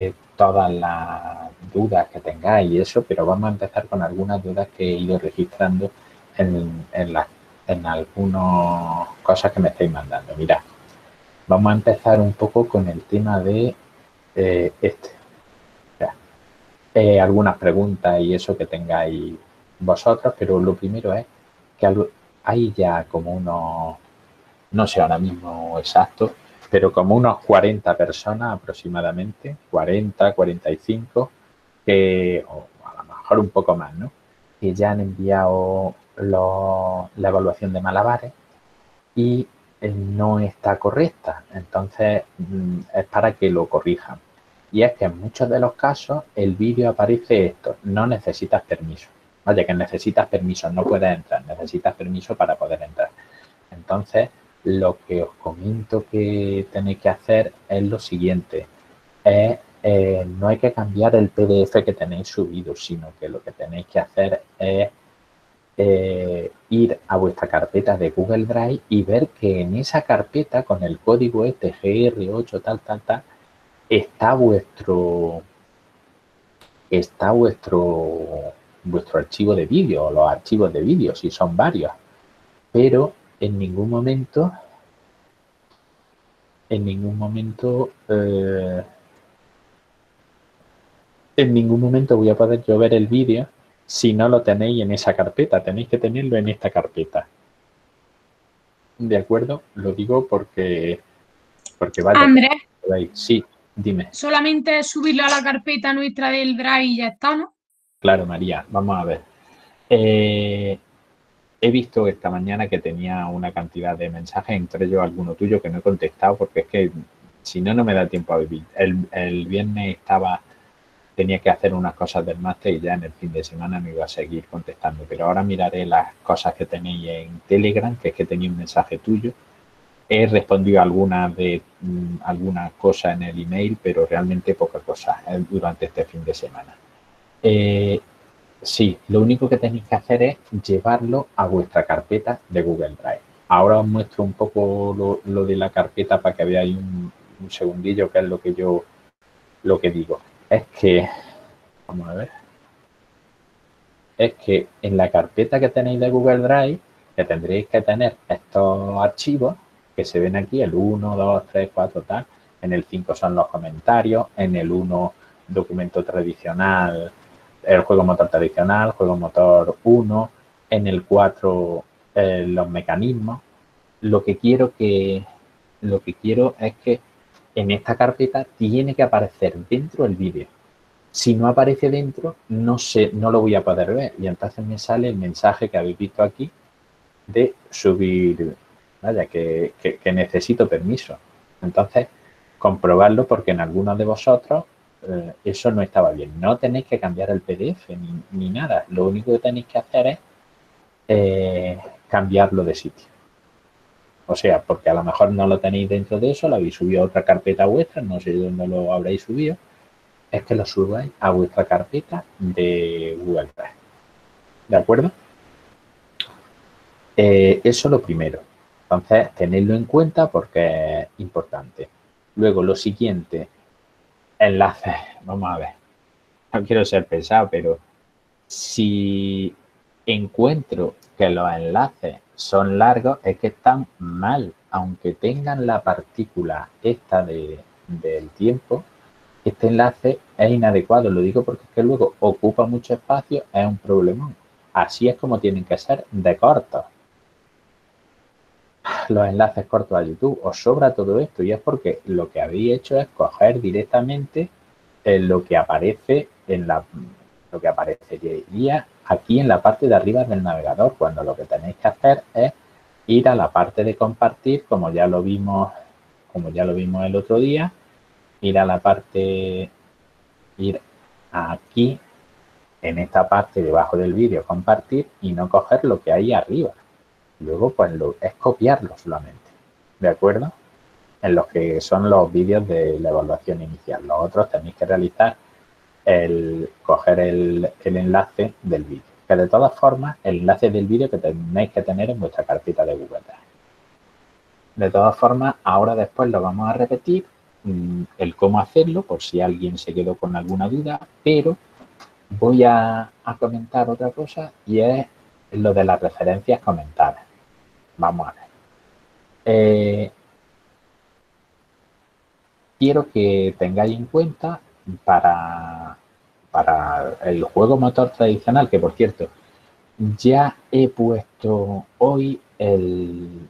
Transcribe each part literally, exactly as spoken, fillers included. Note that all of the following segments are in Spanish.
eh, todas las dudas que tengáis y eso, pero vamos a empezar con algunas dudas que he ido registrando en, en, la, en algunas cosas que me estáis mandando. Mirad, vamos a empezar un poco con el tema de eh, este. Mirad, eh, algunas preguntas y eso que tengáis vosotros, pero lo primero es que hay ya como unos, no sé ahora mismo exacto, pero como unos cuarenta personas aproximadamente, cuarenta, cuarenta y cinco, que, o a lo mejor un poco más, ¿no? Que ya han enviado los, la evaluación de malabares y no está correcta. Entonces, es para que lo corrijan. Y es que en muchos de los casos el vídeo aparece esto, no necesitas permiso. Vaya, que necesitas permiso, no puedes entrar, necesitas permiso para poder entrar. Entonces, lo que os comento que tenéis que hacer es lo siguiente. Es, eh, no hay que cambiar el P D F que tenéis subido, sino que lo que tenéis que hacer es eh, ir a vuestra carpeta de Google Drive y ver que en esa carpeta, con el código S T G R ocho, tal, tal, tal, está vuestro, está vuestro, vuestro archivo de vídeo o los archivos de vídeo, si son varios, pero en ningún momento, en ningún momento, eh, en ningún momento voy a poder yo ver el vídeo si no lo tenéis en esa carpeta. Tenéis que tenerlo en esta carpeta. ¿De acuerdo? Lo digo porque, porque vaya. Andrés. Sí, dime. Solamente subirlo a la carpeta nuestra del Drive y ya está, ¿no? Claro, María. Vamos a ver. Eh... He visto esta mañana que tenía una cantidad de mensajes, entre ellos alguno tuyo que no he contestado porque es que si no, no me da tiempo a vivir. El, el viernes estaba, tenía que hacer unas cosas del máster y ya en el fin de semana me iba a seguir contestando. Pero ahora miraré las cosas que tenéis en Telegram, que es que tenía un mensaje tuyo. He respondido algunas de alguna cosa en el email, pero realmente pocas cosas durante este fin de semana. Eh, Sí, lo único que tenéis que hacer es llevarlo a vuestra carpeta de Google Drive. Ahora os muestro un poco lo, lo de la carpeta para que veáis un, un segundillo qué es lo que yo, lo que digo. Es que, vamos a ver, es que en la carpeta que tenéis de Google Drive, que tendréis que tener estos archivos que se ven aquí, el uno, dos, tres, cuatro, tal. En el cinco son los comentarios, en el uno documento tradicional, el juego motor tradicional, juego motor uno, en el cuatro eh, los mecanismos. Lo que quiero que lo que quiero es que en esta carpeta tiene que aparecer dentro el vídeo. Si no aparece dentro, no sé, no lo voy a poder ver. Y entonces me sale el mensaje que habéis visto aquí de subir, vaya, que, que, que necesito permiso. Entonces, comprobarlo porque en algunos de vosotros eso no estaba bien. No tenéis que cambiar el P D F ni, ni nada. Lo único que tenéis que hacer es eh, cambiarlo de sitio. O sea, porque a lo mejor no lo tenéis dentro de eso, lo habéis subido a otra carpeta vuestra, no sé dónde lo habréis subido. Es que lo subáis a vuestra carpeta de Google Drive. ¿De acuerdo? Eh, eso lo primero. Entonces, tenedlo en cuenta porque es importante. Luego, lo siguiente... Enlaces, vamos a ver, no quiero ser pesado, pero si encuentro que los enlaces son largos, es que están mal, aunque tengan la partícula esta de, del tiempo, este enlace es inadecuado, lo digo porque es que luego ocupa mucho espacio, es un problemón. Así es como tienen que ser de cortos. Los enlaces cortos a YouTube, os sobra todo esto y es porque lo que habéis hecho es coger directamente eh, lo que aparece en la lo que aparecería aquí en la parte de arriba del navegador, cuando lo que tenéis que hacer es ir a la parte de compartir, como ya lo vimos, como ya lo vimos el otro día, ir a la parte, ir aquí, en esta parte debajo del vídeo, compartir y no coger lo que hay arriba. Luego, pues, lo, es copiarlo solamente, ¿de acuerdo? En los que son los vídeos de la evaluación inicial. Los otros tenéis que realizar el coger el, el enlace del vídeo. Que de todas formas, el enlace del vídeo que tenéis que tener en vuestra carpeta de Google Drive. De todas formas, ahora después lo vamos a repetir. el cómo hacerlo, por si alguien se quedó con alguna duda, pero voy a, a comentar otra cosa y es lo de las referencias comentadas. Vamos a ver. Eh, quiero que tengáis en cuenta para, para el juego motor tradicional, que por cierto, ya he puesto hoy el...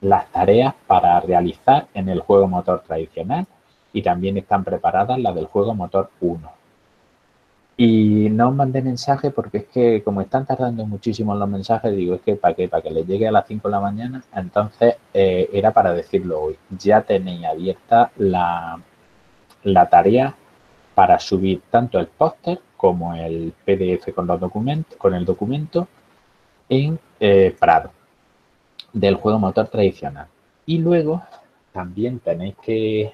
las tareas para realizar en el juego motor tradicional y también están preparadas las del juego motor uno. Y no os mandé mensaje porque es que como están tardando muchísimo los mensajes, digo, es que ¿para qué? Para que les llegue a las cinco de la mañana, entonces eh, era para decirlo hoy. Ya tenéis abierta la, la tarea para subir tanto el póster como el P D F con, los documentos, con el documento en eh, Prado, del juego motor tradicional. Y luego también tenéis que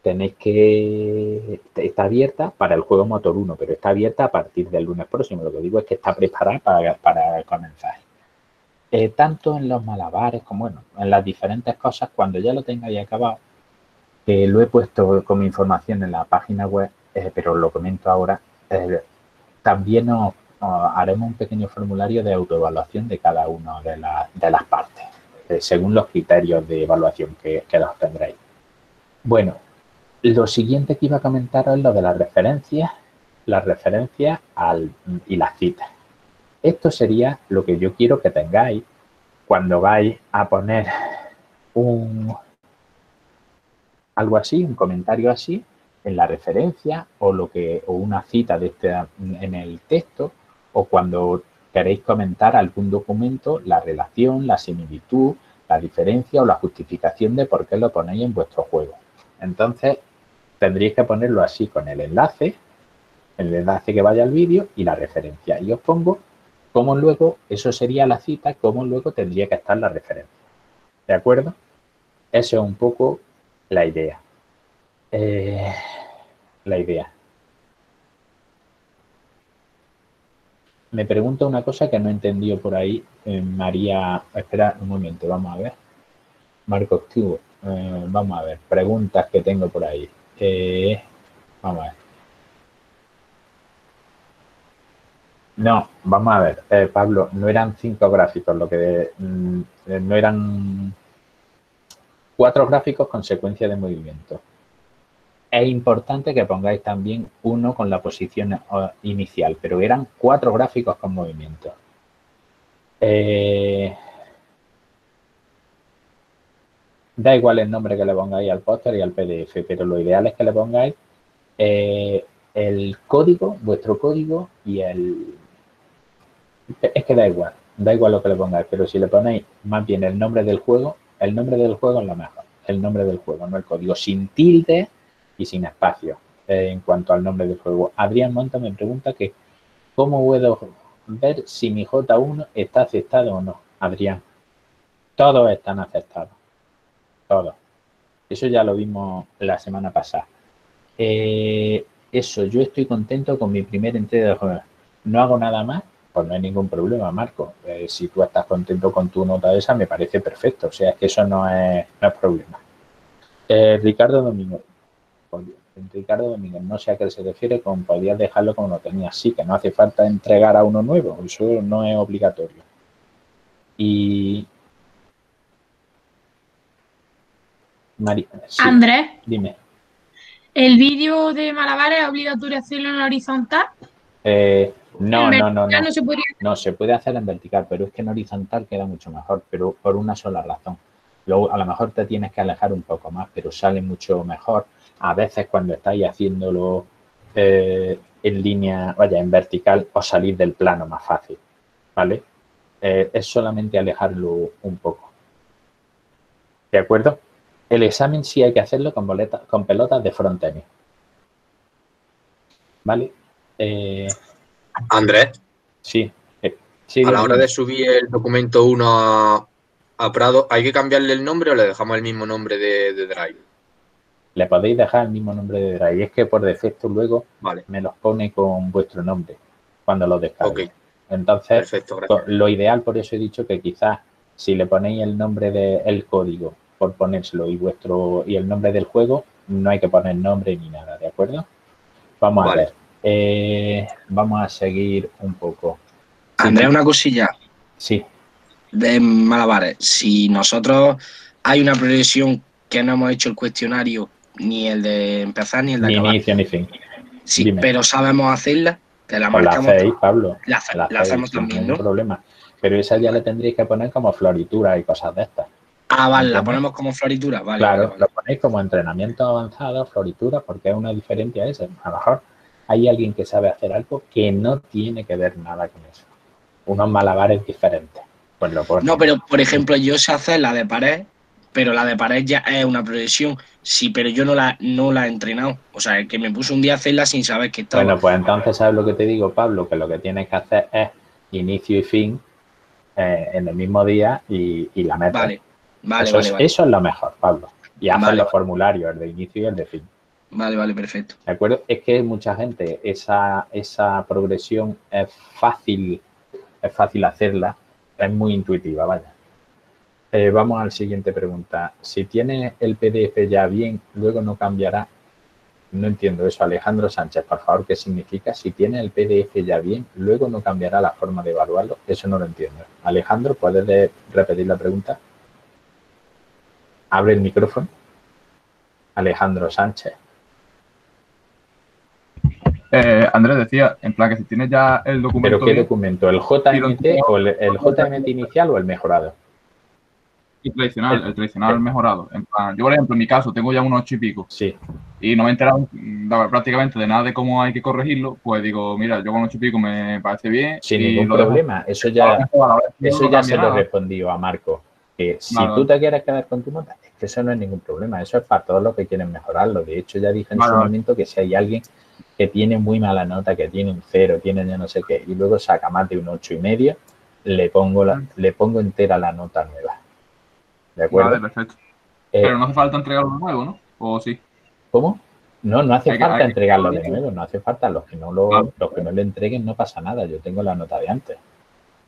tenéis que está abierta para el juego motor uno, pero está abierta a partir del lunes próximo. Lo que digo es que está preparada para, para comenzar. Eh, tanto en los malabares como bueno, en las diferentes cosas, cuando ya lo tengáis acabado, que eh, lo he puesto como información en la página web, eh, pero lo comento ahora, eh, también os haremos un pequeño formulario de autoevaluación de cada una de, la, de las partes, eh, según los criterios de evaluación que, que los tendréis. Bueno, lo siguiente que iba a comentaros es lo de las referencias, las referencias al, y las citas. Esto sería lo que yo quiero que tengáis cuando vais a poner un algo así, un comentario así, en la referencia o, lo que, o una cita de este, en el texto, o cuando queréis comentar algún documento, la relación, la similitud, la diferencia o la justificación de por qué lo ponéis en vuestro juego. Entonces, tendríais que ponerlo así con el enlace, el enlace que vaya al vídeo y la referencia. Y os pongo cómo luego, eso sería la cita, cómo luego tendría que estar la referencia. ¿De acuerdo? Eso es un poco la idea. Eh, la idea. Me pregunta una cosa que no he entendido por ahí, eh, María, espera un momento, vamos a ver. Marcos Tigo, eh, vamos a ver, preguntas que tengo por ahí. Eh, vamos a ver. No, vamos a ver, eh, Pablo, no eran cinco gráficos, lo que mm, no eran cuatro gráficos con secuencia de movimiento. Es importante que pongáis también uno con la posición inicial, pero eran cuatro gráficos con movimiento. Eh, da igual el nombre que le pongáis al póster y al P D F, pero lo ideal es que le pongáis eh, el código, vuestro código y el... Es que da igual, da igual lo que le pongáis, pero si le ponéis más bien el nombre del juego, el nombre del juego es lo mejor, el nombre del juego, no el código, sin tilde y sin espacio eh, en cuanto al nombre del juego. Adrián Monta me pregunta que cómo puedo ver si mi J uno está aceptado o no. Adrián, todos están aceptados, todos. Eso ya lo vimos la semana pasada. Eh, eso, yo estoy contento con mi primera entrega de juego. No hago nada más, pues no hay ningún problema, Marco. Eh, si tú estás contento con tu nota esa, me parece perfecto. O sea, es que eso no es, no es problema. Eh, Ricardo Domingo. Ricardo Domínguez, no sé a qué se refiere con podías dejarlo como lo tenía, así que no hace falta entregar a uno nuevo, eso no es obligatorio. Y María, sí, Andrés, dime. ¿El vídeo de Malabar es obligatorio hacerlo en horizontal? Eh, no, no, no, no, no se podría... no, se puede hacer en vertical, pero es que en horizontal queda mucho mejor, pero por una sola razón. Luego, a lo mejor te tienes que alejar un poco más, pero sale mucho mejor. A veces cuando estáis haciéndolo eh, en línea, vaya, en vertical, os salís del plano más fácil, ¿vale? Eh, es solamente alejarlo un poco, ¿de acuerdo? El examen sí hay que hacerlo con, boletas, con pelotas de frontenis, ¿vale? Eh, Andrés. Sí. Eh, sí a la hora de subir el documento uno a, a Prado, ¿hay que cambiarle el nombre o le dejamos el mismo nombre de, de Drive? Le podéis dejar el mismo nombre de Drive. Es que por defecto luego vale. me los pone con vuestro nombre cuando los descargues. Okay. Entonces, perfecto, lo ideal, por eso he dicho que quizás si le ponéis el nombre del de, código por ponérselo y vuestro y el nombre del juego, no hay que poner nombre ni nada, ¿de acuerdo? Vamos vale. a ver. Eh, vamos a seguir un poco. Andrea, una cosilla. Sí. De malabares. Si nosotros hay una progresión que no hemos hecho el cuestionario, ni el de empezar ni el de ni acabar. Inicio ni fin. Sí, dime. Pero sabemos hacerla. Te la marcamos. La hacéis, Pablo. La, la, la hacemos también, ¿no? No hay problema. Pero esa ya la tendréis que poner como floritura y cosas de estas. Ah, vale, la ponemos como floritura, vale. Claro, vale, vale. Lo ponéis como entrenamiento avanzado, floritura, porque es una diferencia esa. A lo mejor hay alguien que sabe hacer algo que no tiene que ver nada con eso. Unos malabares diferentes. Pues lo ponen. No, pero por ejemplo, yo sé hacer la de pared, pero la de pared ya es una progresión. Sí, pero yo no la, no la he entrenado. O sea, el que me puso un día a hacerla sin saber que estaba. Bueno, pues entonces, ¿sabes lo que te digo, Pablo? Que lo que tienes que hacer es inicio y fin eh, en el mismo día y, y la metes. Vale. Vale, eso, vale, es, vale. Eso es lo mejor, Pablo. Y hacen vale, los vale. formularios, el de inicio y el de fin. Vale, vale, perfecto. ¿De acuerdo? Es que mucha gente, esa, esa progresión es fácil, es fácil hacerla, es muy intuitiva, vaya. Eh, vamos a la siguiente pregunta. Si tienes el P D F ya bien, luego no cambiará. No entiendo eso, Alejandro Sánchez, por favor, ¿qué significa? Si tienes el P D F ya bien, luego no cambiará la forma de evaluarlo. Eso no lo entiendo. Alejandro, ¿puedes repetir la pregunta? Abre el micrófono. Alejandro Sánchez. Eh, Andrés decía, en plan que si tienes ya el documento... ¿Pero qué documento? ¿El J M T o el, el J M T inicial o el mejorado? El tradicional, el tradicional el mejorado. En plan, yo, por ejemplo, en mi caso, tengo ya un ocho y pico. Sí. Y no me he enterado prácticamente de nada de cómo hay que corregirlo. Pues digo, mira, yo con ocho y pico me parece bien. Sin y ningún problema. Dejo. Eso ya, eso ya se lo he respondido a Marco. Eh, si vale, tú te quieres quedar con tu nota, es que eso no es ningún problema. Eso es para todos los que quieren mejorarlo. De hecho, ya dije en vale, su momento que si hay alguien que tiene muy mala nota, que tiene un cero, tiene ya no sé qué, y luego saca más de un ocho y medio, le pongo, la, le pongo entera la nota nueva. ¿De acuerdo? Vale, perfecto. Eh, Pero no hace falta entregarlo de nuevo, ¿no? ¿O sí? ¿Cómo? No, no hace hay falta que, entregarlo que... de nuevo. No hace falta. Los que no lo, vale. los que no le entreguen no pasa nada. Yo tengo la nota de antes.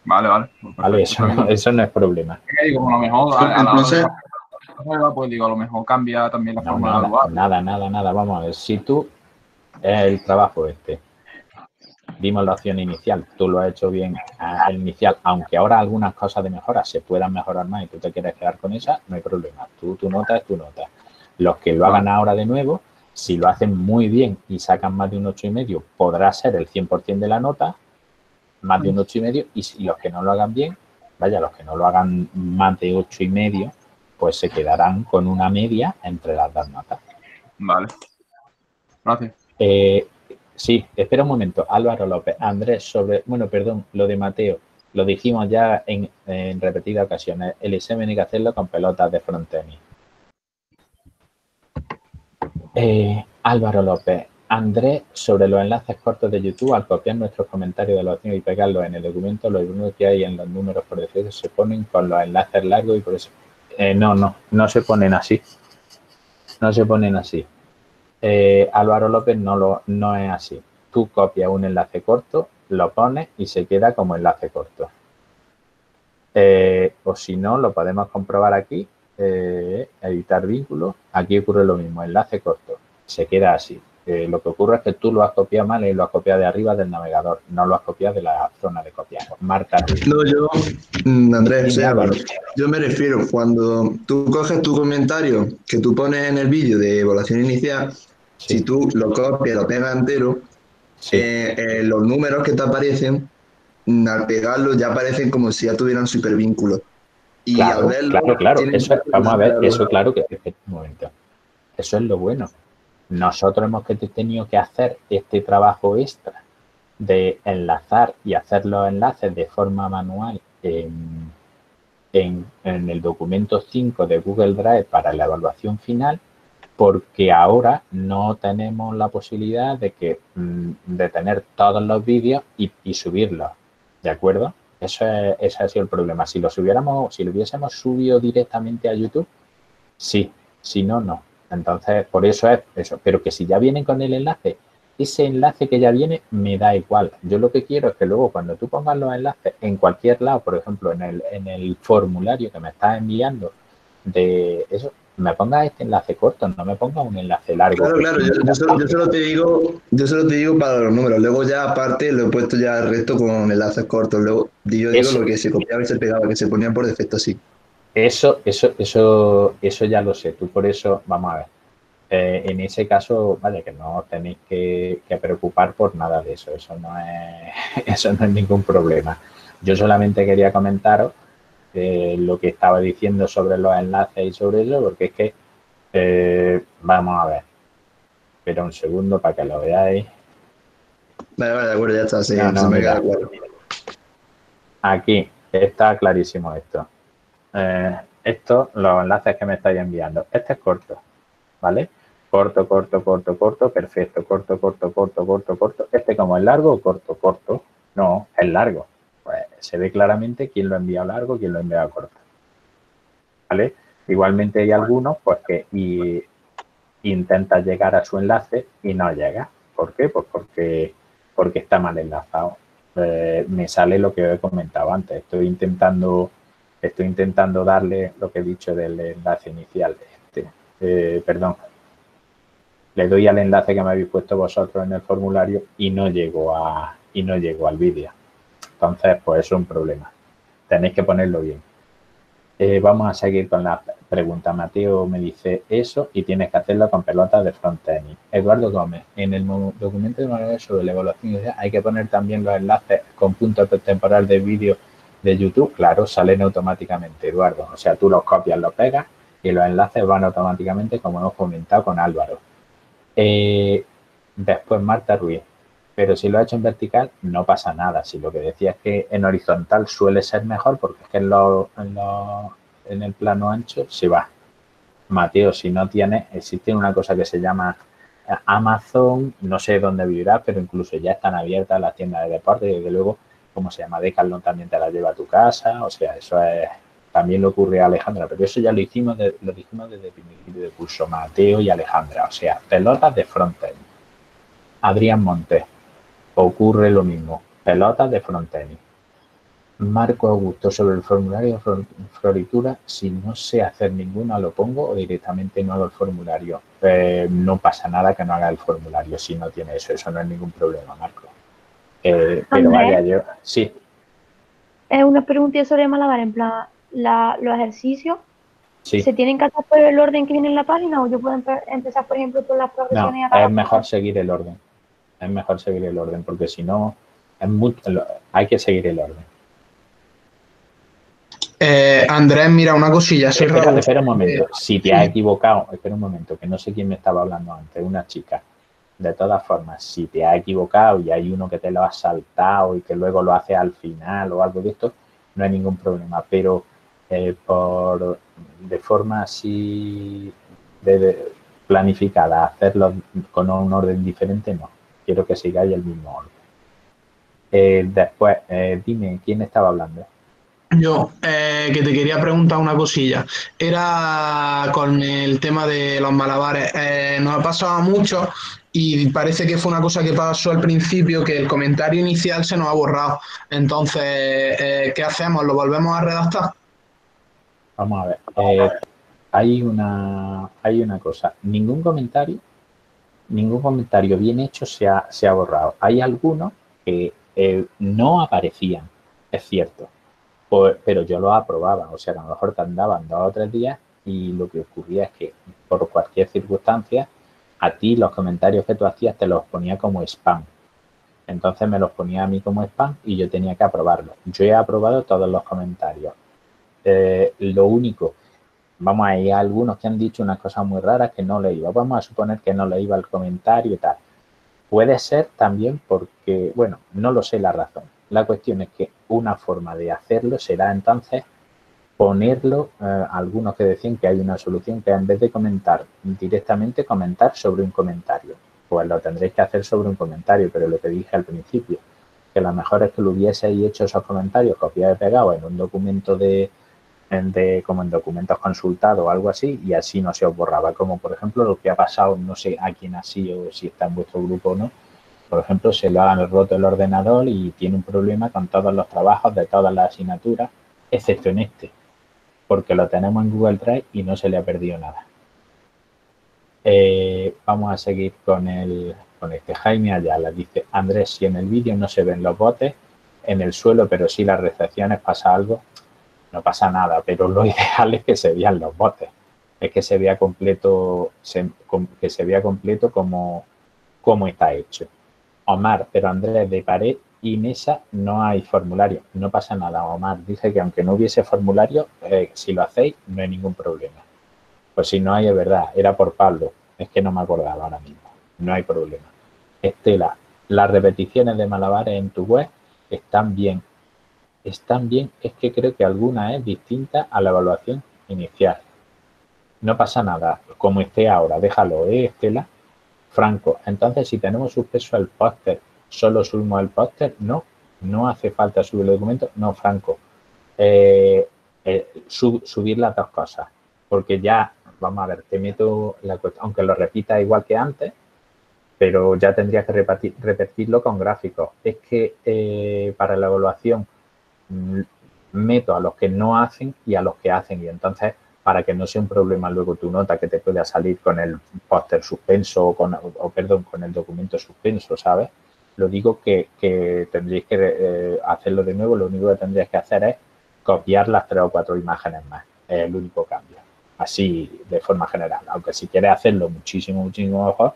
Vale, vale. Perfecto. Vale, eso no, eso no es problema. Digo, a lo mejor, a, a Entonces, la, pues digo, a lo mejor cambia también la no, forma nada, de evaluar. Nada, nada, nada. Vamos a ver, si tú, el trabajo este, vimos la opción inicial, tú lo has hecho bien al inicial, aunque ahora algunas cosas de mejora se puedan mejorar más y tú te quieres quedar con esa, no hay problema. Tú, tu nota es tu nota. Los que lo hagan ahora de nuevo, si lo hacen muy bien y sacan más de un ocho y medio, podrá ser el cien por ciento de la nota, más de un ocho y medio, y si los que no lo hagan bien, vaya, los que no lo hagan más de ocho y medio, pues se quedarán con una media entre las dos notas. Vale. Gracias. Eh, sí, espera un momento. Álvaro López, Andrés, sobre, bueno, perdón, lo de Mateo, lo dijimos ya en, en repetidas ocasiones, el examen hay que hacerlo con pelotas de frontenis. Eh, Álvaro López, Andrés, sobre los enlaces cortos de YouTube, al copiar nuestros comentarios de los niños y pegarlos en el documento, los números que hay en los números por defecto se ponen con los enlaces largos y por eso... Eh, no, no, no se ponen así. No se ponen así. Eh, Álvaro López no, lo, no es así. Tú copias un enlace corto, lo pones y se queda como enlace corto. Eh, o si no, lo podemos comprobar aquí, eh, editar vínculos. Aquí ocurre lo mismo, enlace corto, se queda así. Eh, lo que ocurre es que tú lo has copiado mal y lo has copiado de arriba del navegador, no lo has copiado de la zona de copiar. Marta. No, yo, Andrés, sí, Álvaro, yo me refiero cuando tú coges tu comentario que tú pones en el vídeo de evaluación inicial, sí. Si tú lo copias, lo pegas entero, sí. eh, eh, los números que te aparecen, al pegarlos ya aparecen como si ya tuvieran supervínculos. Y claro, al verlo, claro, claro. Eso, vamos a ver, eso claro que es un momento. Eso es lo bueno. Nosotros hemos tenido que hacer este trabajo extra de enlazar y hacer los enlaces de forma manual en, en, en el documento cinco de Google Drive para la evaluación final, porque ahora no tenemos la posibilidad de, que, de tener todos los vídeos y, y subirlos, ¿de acuerdo? Eso es, ese ha sido el problema. Si lo subiéramos, si lo hubiésemos subido directamente a YouTube, sí, si no, no. Entonces, por eso es eso. Pero que si ya vienen con el enlace, ese enlace que ya viene me da igual. Yo lo que quiero es que luego cuando tú pongas los enlaces en cualquier lado, por ejemplo, en el, en el formulario que me estás enviando de eso, me ponga este enlace corto, no me ponga un enlace largo. Claro, claro, yo, yo, solo, yo, solo te digo, yo solo te digo para los números. Luego ya aparte lo he puesto ya el resto con enlaces cortos. Luego yo digo eso, lo que se copiaba y se pegaba, que se ponían por defecto así. Eso, eso, eso, eso ya lo sé. Tú por eso, vamos a ver. Eh, en ese caso, vale, que no tenéis que, que preocupar por nada de eso. Eso no es, eso no es ningún problema. Yo solamente quería comentaros Eh, lo que estaba diciendo sobre los enlaces y sobre eso, porque es que eh, vamos a ver, espera un segundo para que lo veáis. Vale, vale, de acuerdo, ya está, sí, no, no, mira, de acuerdo. Aquí está clarísimo esto. Eh, estos, los enlaces que me estáis enviando, este es corto, ¿vale? Corto, corto, corto, corto, perfecto, corto, corto, corto, corto, corto. Este, como es largo, corto, corto, no, es largo. Pues se ve claramente quién lo envía largo, quién lo envía corto, ¿vale? Igualmente hay algunos pues que y, intenta llegar a su enlace y no llega. ¿Por qué? Pues porque, porque está mal enlazado. Eh, me sale lo que he comentado antes. Estoy intentando, estoy intentando darle lo que he dicho del enlace inicial. Este, eh, perdón. Le doy al enlace que me habéis puesto vosotros en el formulario y no llego a, y no llego al vídeo. Entonces, pues eso es un problema. Tenéis que ponerlo bien. Eh, vamos a seguir con la pregunta. Mateo me dice eso y tienes que hacerlo con pelotas de front-end. Eduardo Gómez, en el documento de manual sobre la evaluación hay que poner también los enlaces con puntos temporal de vídeo de YouTube. Claro, salen automáticamente, Eduardo. O sea, tú los copias, los pegas y los enlaces van automáticamente, como hemos comentado con Álvaro. Eh, después, Marta Ruiz. Pero si lo ha hecho en vertical, no pasa nada. Si lo que decía es que en horizontal suele ser mejor, porque es que en, lo, en, lo, en el plano ancho se va. Mateo, si no tiene, existe una cosa que se llama Amazon, no sé dónde vivirá, pero incluso ya están abiertas las tiendas de deporte. Y desde luego, como se llama Decathlon, también te la lleva a tu casa. O sea, eso es, también le ocurre a Alejandra. Pero eso ya lo hicimos, de, lo dijimos desde el principio de curso, Mateo y Alejandra. O sea, pelotas de frontend. Adrián Montes. Ocurre lo mismo, pelotas de frontend. Marco Augusto, sobre el formulario de floritura, si no sé hacer ninguno lo pongo o directamente no hago el formulario. Eh, no pasa nada que no haga el formulario si no tiene eso, eso no es ningún problema, Marco. Eh, pero vaya yo, sí. Es una pregunta sobre Malabar, en plan, la, los ejercicios, sí. ¿Se tienen que hacer por el orden que viene en la página o yo puedo empe empezar, por ejemplo, por las progresiones? No, a cada es mejor seguir el orden. Es mejor seguir el orden, porque si no, es muy, hay que seguir el orden. Eh, Andrés, mira, una cosilla. Soy espera, espera un momento. Eh, si te sí. has equivocado, espera un momento, que no sé quién me estaba hablando antes, una chica. De todas formas, si te has equivocado y hay uno que te lo ha saltado y que luego lo hace al final o algo de esto, no hay ningún problema. Pero eh, por de forma así de, de, planificada, hacerlo con un orden diferente, no. Quiero que sigáis el mismo orden. Eh, después, eh, dime, ¿quién estaba hablando? Yo, eh, que te quería preguntar una cosilla. Era con el tema de los malabares. Eh, nos ha pasado mucho y parece que fue una cosa que pasó al principio, que el comentario inicial se nos ha borrado. Entonces, eh, ¿qué hacemos? ¿Lo volvemos a redactar? Vamos a ver. Eh, hay una, hay una cosa. Ningún comentario... Ningún comentario bien hecho se ha, se ha borrado. Hay algunos que eh, no aparecían, es cierto, por, pero yo los aprobaba. O sea, a lo mejor tardaban dos o tres días y lo que ocurría es que por cualquier circunstancia a ti los comentarios que tú hacías te los ponía como spam. Entonces me los ponía a mí como spam y yo tenía que aprobarlos. Yo he aprobado todos los comentarios. Eh, lo único... Vamos a ir a algunos que han dicho unas cosas muy raras que no le iba. Vamos a suponer que no le iba el comentario y tal. Puede ser también porque, bueno, no lo sé la razón. La cuestión es que una forma de hacerlo será entonces ponerlo, eh, algunos que decían que hay una solución que en vez de comentar directamente, comentar sobre un comentario. Pues lo tendréis que hacer sobre un comentario, pero lo que dije al principio, que lo mejor es que lo hubieseis hecho esos comentarios copiados y pegados en un documento de... De, como en documentos consultados o algo así, y así no se os borraba. Como, por ejemplo, lo que ha pasado, no sé a quién ha sido o si está en vuestro grupo o no. Por ejemplo, se lo han roto el ordenador y tiene un problema con todos los trabajos de todas las asignaturas, excepto en este. porque lo tenemos en Google Drive y no se le ha perdido nada. Eh, vamos a seguir con el con este Jaime Ayala. Dice, Andrés, si en el vídeo no se ven los botes en el suelo, pero sí las recepciones, ¿pasa algo? No pasa nada, pero lo ideal es que se vean los botes. Es que se vea completo, se, que se vea completo como, como está hecho. Omar, pero Andrés, de pared y mesa no hay formulario. No pasa nada, Omar. Dice que aunque no hubiese formulario, eh, si lo hacéis, no hay ningún problema. Pues si no hay, es verdad. Era por Pablo. Es que no me acordaba ahora mismo. No hay problema. Estela, las repeticiones de malabares en tu web están bien. Están bien, es que creo que alguna es distinta a la evaluación inicial. No pasa nada, como esté ahora, déjalo, ¿eh, Estela? Franco, entonces si tenemos suspenso al póster, ¿solo subimos el póster? No, no hace falta subir el documento. No, Franco, eh, eh, sub, subir las dos cosas, porque ya, vamos a ver, te meto la cuestión, aunque lo repita igual que antes, pero ya tendrías que repartir, repetirlo con gráficos. Es que eh, para la evaluación meto a los que no hacen y a los que hacen, y entonces, para que no sea un problema luego tu nota que te pueda salir con el póster suspenso o, con, o perdón, con el documento suspenso, ¿sabes? Lo digo que, que tendréis que eh, hacerlo de nuevo. Lo único que tendrías que hacer es copiar las tres o cuatro imágenes más. Es el único cambio, así de forma general. Aunque si quieres hacerlo muchísimo, muchísimo mejor,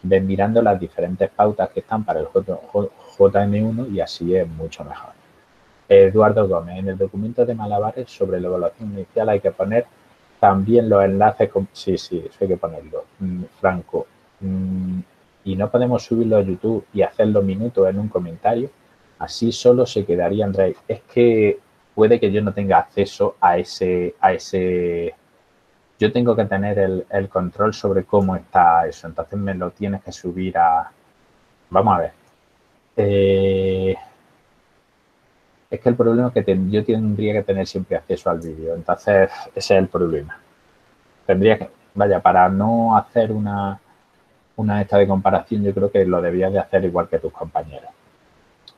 ven mirando las diferentes pautas que están para el J M uno y así es mucho mejor. Eduardo Gómez, en el documento de malabares sobre la evaluación inicial hay que poner también los enlaces. Con... Sí, sí, eso hay que ponerlo, mm, Franco. Mm, y no podemos subirlo a YouTube y hacerlo minutos en un comentario. Así solo se quedaría en Drive. Es que puede que yo no tenga acceso a ese... a ese. Yo tengo que tener el, el control sobre cómo está eso. Entonces me lo tienes que subir a... Vamos a ver. Eh... Es que el problema es que te, yo tendría que tener siempre acceso al vídeo. Entonces, ese es el problema. Tendría que... Vaya, para no hacer una, una esta de comparación, yo creo que lo debías de hacer igual que tus compañeros.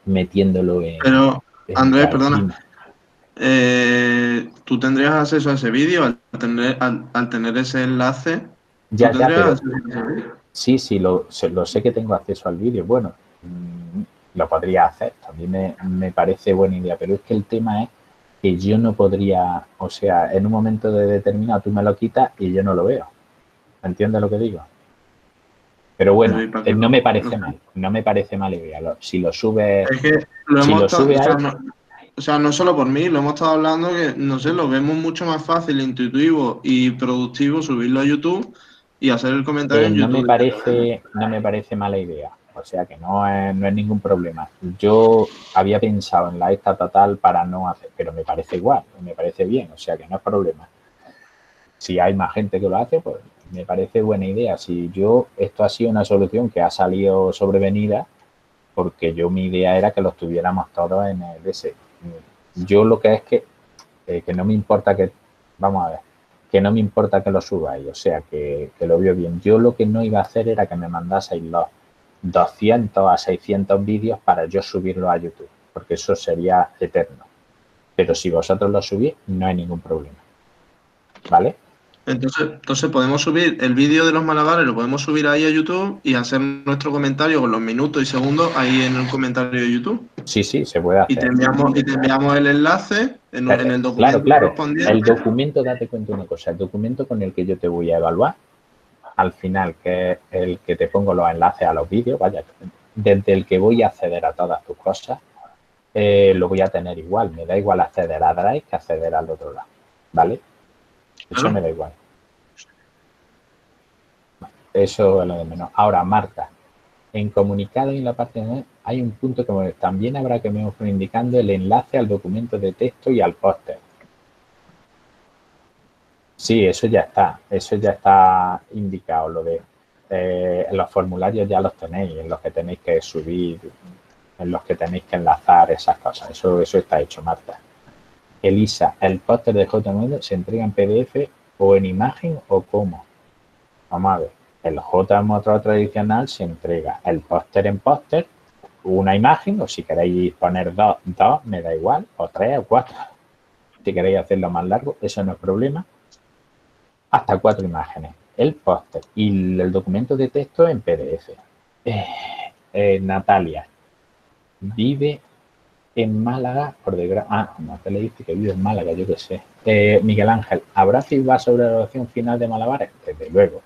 Metiéndolo en... Pero, en Andrés, perdona. Eh, ¿Tú tendrías acceso a ese vídeo al tener, al, al tener ese enlace? Ya, ya, pero, sí, sí, lo, lo sé que tengo acceso al vídeo. Bueno... Mmm, lo podría hacer, también me, me parece buena idea, pero es que el tema es que yo no podría, o sea, en un momento de determinado tú me lo quitas y yo no lo veo. ¿Entiendes lo que digo? Pero bueno, sí, no me parece mal, no me parece mala idea. Si lo subes... Es que lo si hemos lo subes, o, sea, no, o sea, no solo por mí, lo hemos estado hablando que, no sé, lo vemos mucho más fácil, intuitivo y productivo subirlo a YouTube y hacer el comentario en YouTube. No me parece, no me parece mala idea. O sea que no es, no es ningún problema. Yo había pensado en la esta total para no hacer, pero me parece igual, me parece bien, o sea que no es problema. Si hay más gente que lo hace, pues me parece buena idea. Si yo, esto ha sido una solución que ha salido sobrevenida, porque yo mi idea era que los tuviéramos todos en el ese. Yo lo que es que, eh, que no me importa que, vamos a ver, que no me importa que lo subáis, o sea que, que lo veo bien. Yo lo que no iba a hacer era que me mandaseis los doscientos a seiscientos vídeos para yo subirlo a YouTube, porque eso sería eterno. Pero si vosotros lo subís, no hay ningún problema. ¿Vale? Entonces, entonces podemos subir el vídeo de los malabares, lo podemos subir ahí a YouTube y hacer nuestro comentario con los minutos y segundos ahí en el comentario de YouTube. Sí, sí, se puede hacer. Y te enviamos, y te enviamos el enlace en, en el documento. Claro, claro. Correspondiente. El documento, date cuenta una cosa, el documento con el que yo te voy a evaluar, al final, que es el que te pongo los enlaces a los vídeos, vaya, desde el que voy a acceder a todas tus cosas, eh, lo voy a tener igual. Me da igual acceder a Drive que acceder al otro lado, ¿vale? Eso me da igual. Eso es lo de menos. Ahora, Marta, en comunicado y en la parte de hay un punto que también habrá que me fue indicando el enlace al documento de texto y al póster. Sí, eso ya está, eso ya está indicado, lo de eh, los formularios ya los tenéis, en los que tenéis que subir, en los que tenéis que enlazar esas cosas, eso, eso está hecho, Marta. Elisa, ¿el póster de J M uno se entrega en P D F o en imagen o cómo? Vamos a ver, el J M uno tradicional se entrega el póster en póster, una imagen, o si queréis poner dos, dos, me da igual, o tres o cuatro. Si queréis hacerlo más largo, eso no es problema. Hasta cuatro imágenes. El póster y el documento de texto en P D F. Eh, eh, Natalia vive en Málaga, por desgracia. Ah, Natalia dice que vive en Málaga, yo qué sé. Eh, Miguel Ángel, ¿habrá feedback sobre la oración final de Malabares? Desde luego.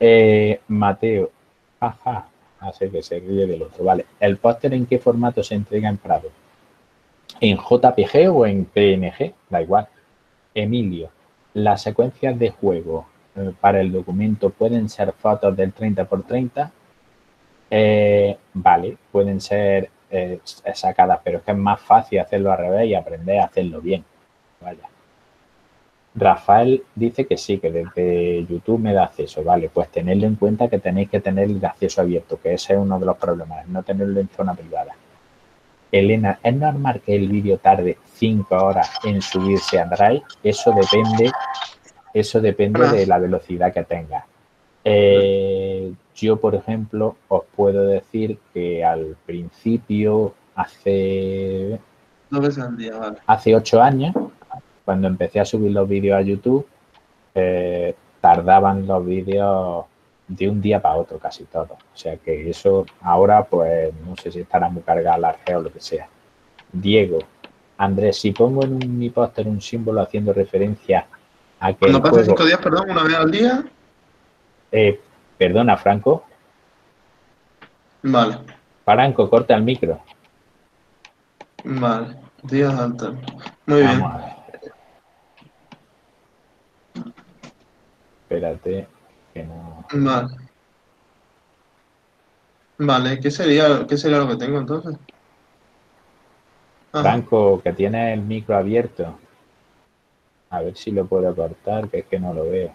Eh, Mateo, ajá, hace que se ríe del otro. Vale, ¿el póster en qué formato se entrega en Prado? ¿En J P G o en P N G? Da igual. Emilio, las secuencias de juego eh, para el documento pueden ser fotos del treinta por treinta. Eh, vale, pueden ser eh, sacadas, pero es que es más fácil hacerlo al revés y aprender a hacerlo bien. Vaya. Rafael dice que sí, que desde YouTube me da acceso. Vale, pues tenedlo en cuenta que tenéis que tener el acceso abierto, que ese es uno de los problemas, no tenerlo en zona privada. Elena, ¿es normal que el vídeo tarde cinco horas en subirse a Drive? Eso depende, eso depende de la velocidad que tenga. Eh, yo, por ejemplo, os puedo decir que al principio, hace, no ves al día, vale. hace ocho años, cuando empecé a subir los vídeos a YouTube, eh, tardaban los vídeos de un día para otro casi todo. O sea que eso ahora, pues, no sé si estará muy cargada la red o lo que sea. Diego, Andrés, si pongo en un, mi póster un símbolo haciendo referencia a que... ¿No pasa cinco días, perdón, una vez al día? Eh, perdona, Franco. Vale. Franco, corta el micro. Vale, días altos. Muy Vamos bien. A ver. Espérate. Que no... Vale. Vale, ¿qué sería, qué sería lo que tengo entonces? Ah. Franco, que tiene el micro abierto. A ver si lo puedo cortar, que es que no lo veo.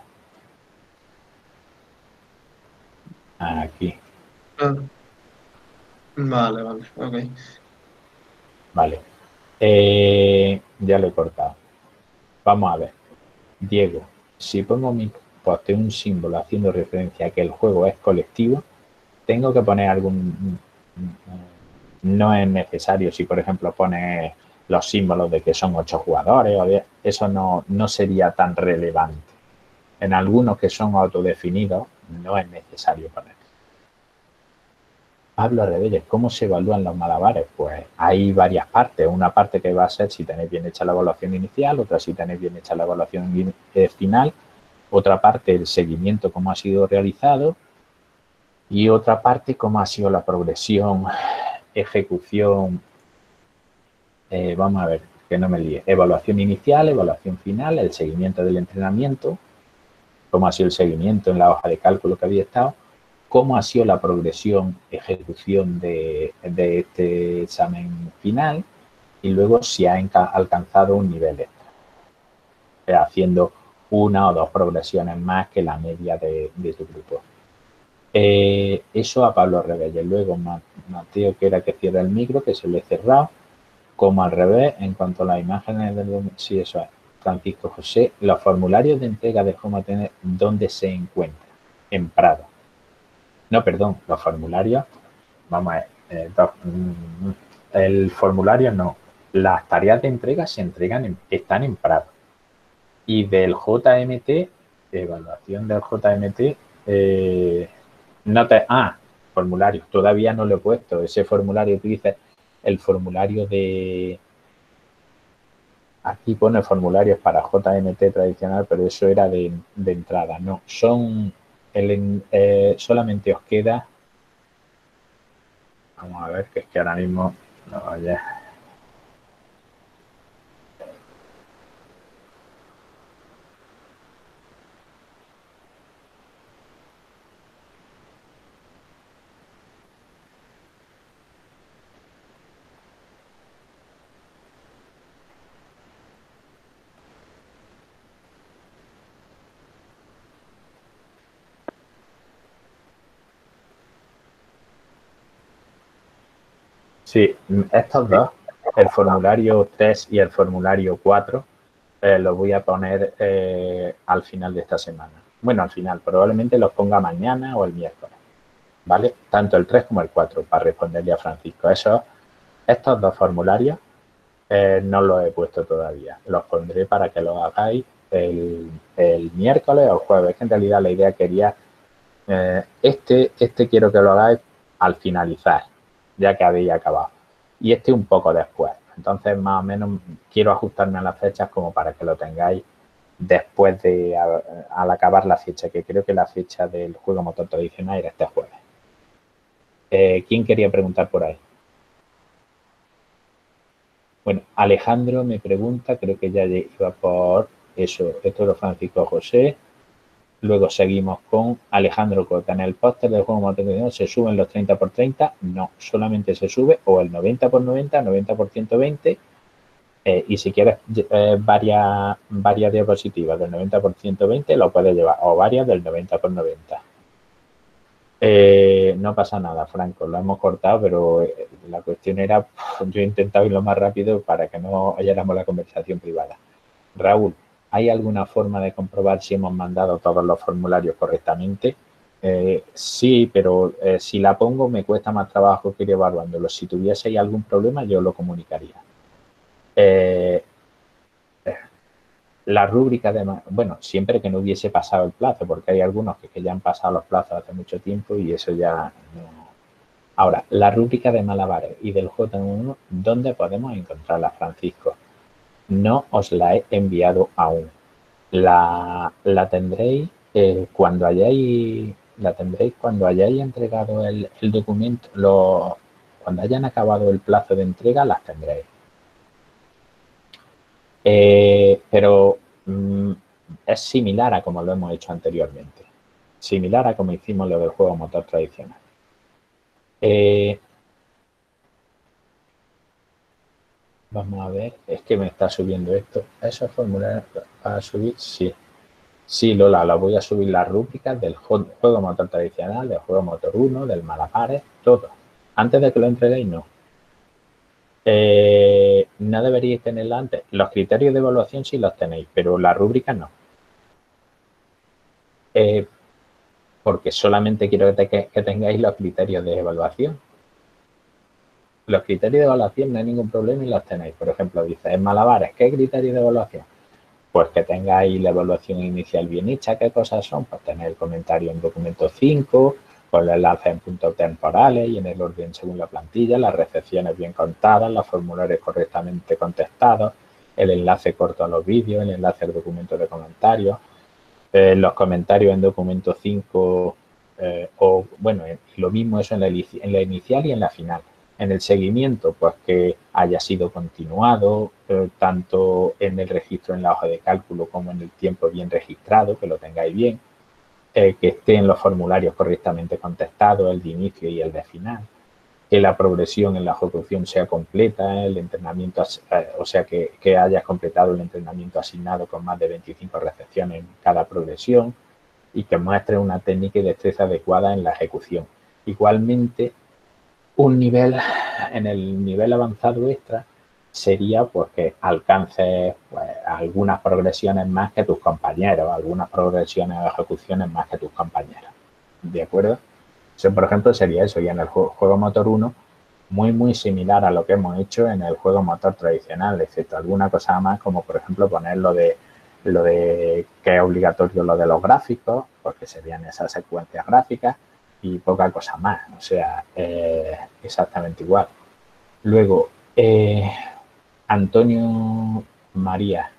Aquí. Ah. Vale, vale, ok. Vale. Eh, ya lo he cortado. Vamos a ver. Diego, si pongo mi... un símbolo haciendo referencia a que el juego es colectivo, tengo que poner algún... No es necesario si, por ejemplo, pones los símbolos de que son ocho jugadores, o de... eso no, no sería tan relevante. En algunos que son autodefinidos, no es necesario poner. Pablo Revelles, ¿cómo se evalúan los malabares? Pues hay varias partes. Una parte que va a ser si tenéis bien hecha la evaluación inicial, otra si tenéis bien hecha la evaluación final, otra parte el seguimiento, cómo ha sido realizado, y otra parte cómo ha sido la progresión, ejecución, eh, vamos a ver, que no me líe, evaluación inicial, evaluación final, el seguimiento del entrenamiento, cómo ha sido el seguimiento en la hoja de cálculo que había estado, cómo ha sido la progresión, ejecución de, de este examen final, y luego si ha alcanzado un nivel extra, eh, haciendo una o dos progresiones más que la media de, de tu grupo. Eh, eso a Pablo Revelles. Luego Mateo, que era que cierra el micro, que se lo he cerrado. Como al revés, en cuanto a las imágenes del... Sí, eso es. Francisco José, los formularios de entrega de cómo tener, ¿dónde se encuentran? En Prado. No, perdón, los formularios... Vamos a ver. Eh, dos, mm, el formulario no. Las tareas de entrega se entregan, en, están en Prado. Y del J M T, evaluación del J M T, eh, no te, ah, formulario, todavía no lo he puesto. Ese formulario que dice, el formulario de, aquí pone formularios para J M T tradicional, pero eso era de, de entrada. No, son, el, eh, solamente os queda, vamos a ver, que es que ahora mismo, no vaya. Sí, estos dos, el formulario tres y el formulario cuatro, eh, los voy a poner eh, al final de esta semana. Bueno, al final, probablemente los ponga mañana o el miércoles, ¿vale? Tanto el tres como el cuatro, para responderle a Francisco. Eso, estos dos formularios eh, no los he puesto todavía. Los pondré para que los hagáis el, el miércoles o el jueves, que en realidad la idea quería, eh, este, este quiero que lo hagáis al finalizar, ya que habéis acabado. Y este un poco después. Entonces, más o menos, quiero ajustarme a las fechas como para que lo tengáis después de, a, al acabar la fecha, que creo que la fecha del juego motor tradicional era este jueves. Eh, ¿Quién quería preguntar por ahí? Bueno, Alejandro me pregunta, creo que ya iba por eso, esto es lo Francisco José. Luego seguimos con Alejandro Cota. ¿En el póster del juego motor tradicional se suben los treinta por treinta? No, solamente se sube o el noventa por noventa, noventa por ciento veinte. Eh, y si quieres eh, varias, varias diapositivas del noventa por ciento veinte, lo puedes llevar, o varias del noventa por noventa. Eh, no pasa nada, Franco, lo hemos cortado, pero eh, la cuestión era, pff, yo he intentado ir lo más rápido para que no halláramos la conversación privada. Raúl, ¿hay alguna forma de comprobar si hemos mandado todos los formularios correctamente? Eh, sí, pero eh, si la pongo me cuesta más trabajo que ir evaluándolo. Si tuviese algún problema, yo lo comunicaría. Eh, la rúbrica de... Bueno, siempre que no hubiese pasado el plazo, porque hay algunos que, que ya han pasado los plazos hace mucho tiempo y eso ya no... Ahora, la rúbrica de malabares y del J M uno, ¿dónde podemos encontrarla, Francisco? No os la he enviado aún. La, la tendréis eh, cuando hayáis... La tendréis cuando hayáis entregado el, el documento. Lo, cuando hayan acabado el plazo de entrega, las tendréis. Eh, pero mm, es similar a como lo hemos hecho anteriormente. Similar a como hicimos lo del juego motor tradicional. Eh, vamos a ver, es que me está subiendo esto. ¿Esos formularios a subir? Sí. Sí, Lola, la voy a subir las rúbricas del juego motor tradicional, del juego motor uno, del malabares, todo. Antes de que lo entreguéis, no. Eh, no deberíais tenerla antes. Los criterios de evaluación sí los tenéis, pero la rúbrica no. Eh, porque solamente quiero que, te, que tengáis los criterios de evaluación. Los criterios de evaluación no hay ningún problema y los tenéis. Por ejemplo, dice, en malabares, ¿qué criterios de evaluación? Pues que tengáis la evaluación inicial bien hecha. ¿Qué cosas son? Pues tener el comentario en documento cinco, con los enlaces en puntos temporales y en el orden según la plantilla, las recepciones bien contadas, los formularios correctamente contestados, el enlace corto a los vídeos, el enlace al documento de comentarios, eh, los comentarios en documento cinco, eh, o bueno, lo mismo eso en la, en la inicial y en la final. En el seguimiento, pues que haya sido continuado, eh, tanto en el registro en la hoja de cálculo como en el tiempo bien registrado, que lo tengáis bien. Eh, que estén los formularios correctamente contestados, el de inicio y el de final, que la progresión en la ejecución sea completa, el entrenamiento, eh, o sea, que, que hayas completado el entrenamiento asignado con más de veinticinco recepciones en cada progresión y que muestre una técnica y destreza adecuada en la ejecución. Igualmente, un nivel, en el nivel avanzado extra, sería pues que alcances pues, algunas progresiones más que tus compañeros, algunas progresiones o ejecuciones más que tus compañeros, ¿de acuerdo? Eso, por ejemplo, sería eso. Y en el juego, juego motor uno, muy, muy similar a lo que hemos hecho en el juego motor tradicional, excepto alguna cosa más, como por ejemplo poner lo de, lo de que es obligatorio lo de los gráficos, porque serían esas secuencias gráficas y poca cosa más, o sea, eh, exactamente igual. Luego, eh, Antonio María,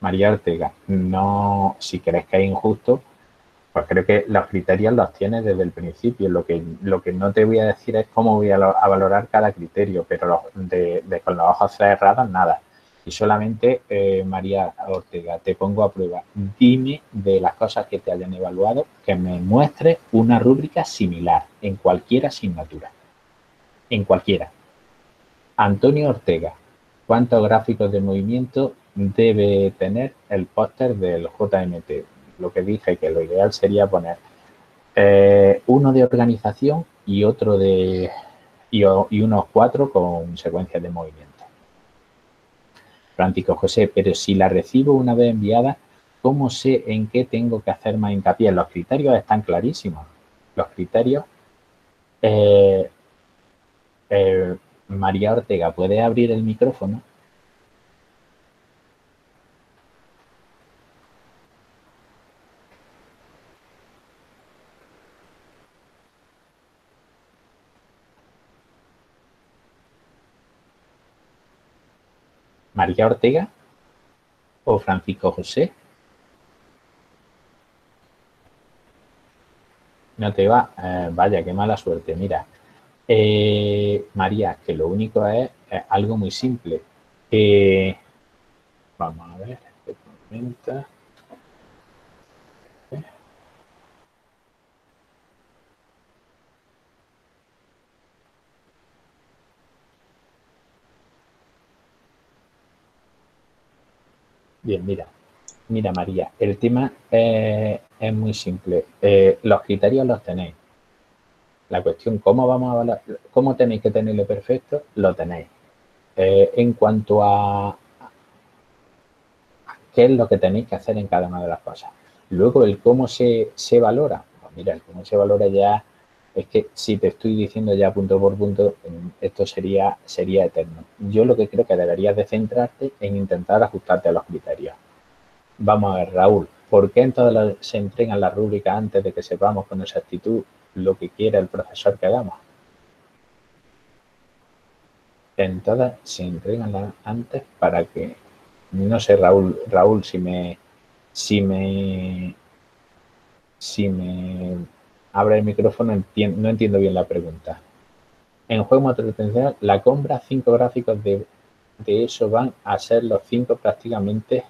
María Ortega, no, si crees que es injusto, pues creo que los criterios los tienes desde el principio. Lo que, lo que no te voy a decir es cómo voy a, a valorar cada criterio, pero los, de, de, con los ojos cerrados, nada. Y solamente, eh, María Ortega, te pongo a prueba. Dime de las cosas que te hayan evaluado que me muestres una rúbrica similar en cualquier asignatura. En cualquiera. Antonio Ortega, ¿cuántos gráficos de movimiento debe tener el póster del J M T? Lo que dije, que lo ideal sería poner eh, uno de organización y otro de y, y unos cuatro con secuencias de movimiento. Francisco José, pero si la recibo una vez enviada, ¿cómo sé en qué tengo que hacer más hincapié? Los criterios están clarísimos. Los criterios... Eh, Eh, María Ortega, ¿puede abrir el micrófono? María Ortega o Francisco José. No te va. Eh, vaya, qué mala suerte. Mira, eh, María, que lo único es, es algo muy simple. Eh, vamos a ver. Comenta. Bien, mira, mira María, el tema eh, es muy simple. Eh, los criterios los tenéis. La cuestión, ¿cómo vamos a evaluar? ¿Cómo tenéis que tenerlo perfecto? Lo tenéis. Eh, en cuanto a, a qué es lo que tenéis que hacer en cada una de las cosas. Luego, el cómo se, se valora. Pues mira, el cómo se valora ya, es que si te estoy diciendo ya punto por punto, esto sería, sería eterno. Yo lo que creo que deberías de centrarte en intentar ajustarte a los criterios. Vamos a ver, Raúl, ¿por qué entonces se entregan las rúbricas antes de que sepamos con exactitud lo que quiera el profesor que hagamos? Entonces se entregan las antes para que, no sé, Raúl, Raúl, si me, si me, si me... Abre el micrófono, entiendo, no entiendo bien la pregunta. En juego matrimonio, la compra, cinco gráficos de, de eso van a ser los cinco prácticamente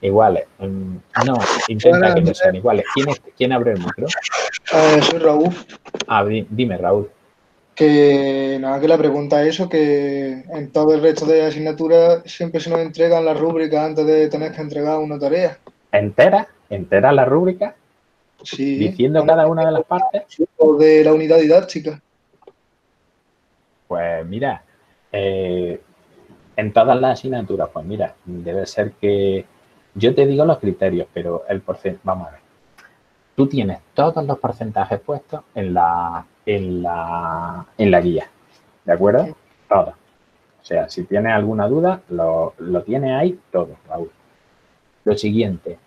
iguales. No, intenta que no sean iguales. ¿Quién, es, quién abre el micro? Eh, soy Raúl. Ah, dime, Raúl. Que nada, que la pregunta es eso, que en todo el resto de asignaturas siempre se nos entregan las rúbricas antes de tener que entregar una tarea. ¿Entera? ¿Entera la rúbrica? Sí, diciendo cada una de las partes o de la unidad didáctica. Pues mira, eh, en todas las asignaturas, pues mira, debe ser que yo te digo los criterios, pero el porcentaje, vamos a ver, tú tienes todos los porcentajes puestos en la en la en la guía, ¿de acuerdo? Sí. Todo. O sea, si tienes alguna duda, lo, lo tienes ahí todo, Raúl. Lo siguiente.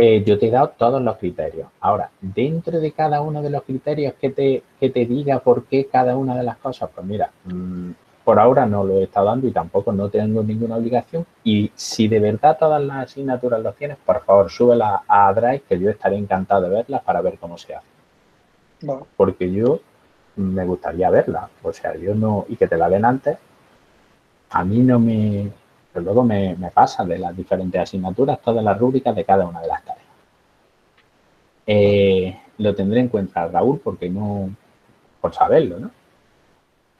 Eh, yo te he dado todos los criterios. Ahora, dentro de cada uno de los criterios que te, que te diga por qué cada una de las cosas, pues mira, mmm, por ahora no lo he estado dando y tampoco no tengo ninguna obligación. Y si de verdad todas las asignaturas las tienes, por favor, súbela a Drive, que yo estaré encantado de verlas para ver cómo se hace. No. Porque yo me gustaría verla. O sea, yo no... Y que te la den antes, a mí no me... Pero luego me, me pasa de las diferentes asignaturas, todas las rúbricas de cada una de las tareas. Eh, lo tendré en cuenta, Raúl, porque no, por saberlo, ¿no? Mm.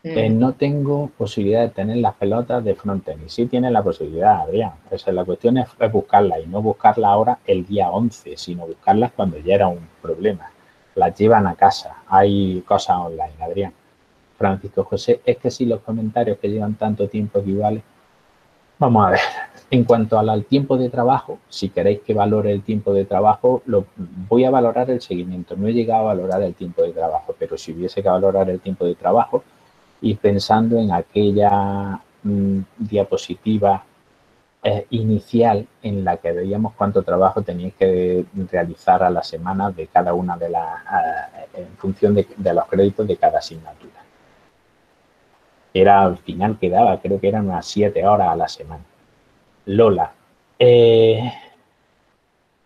Eh, no tengo posibilidad de tener las pelotas de frontenis. Sí tienes la posibilidad, Adrián. Esa es la cuestión, es, es buscarlas y no buscarlas ahora el día once, sino buscarlas cuando ya era un problema. Las llevan a casa. Hay cosas online, Adrián. Francisco José, es que si los comentarios que llevan tanto tiempo equivalen. Vamos a ver, en cuanto al tiempo de trabajo, si queréis que valore el tiempo de trabajo, lo, voy a valorar el seguimiento. No he llegado a valorar el tiempo de trabajo, pero si hubiese que valorar el tiempo de trabajo y pensando en aquella mmm, diapositiva eh, inicial en la que veíamos cuánto trabajo teníais que realizar a la semana de cada una de las, en función de, de los créditos de cada asignatura. Era al final quedaba, creo que eran unas siete horas a la semana. Lola, eh,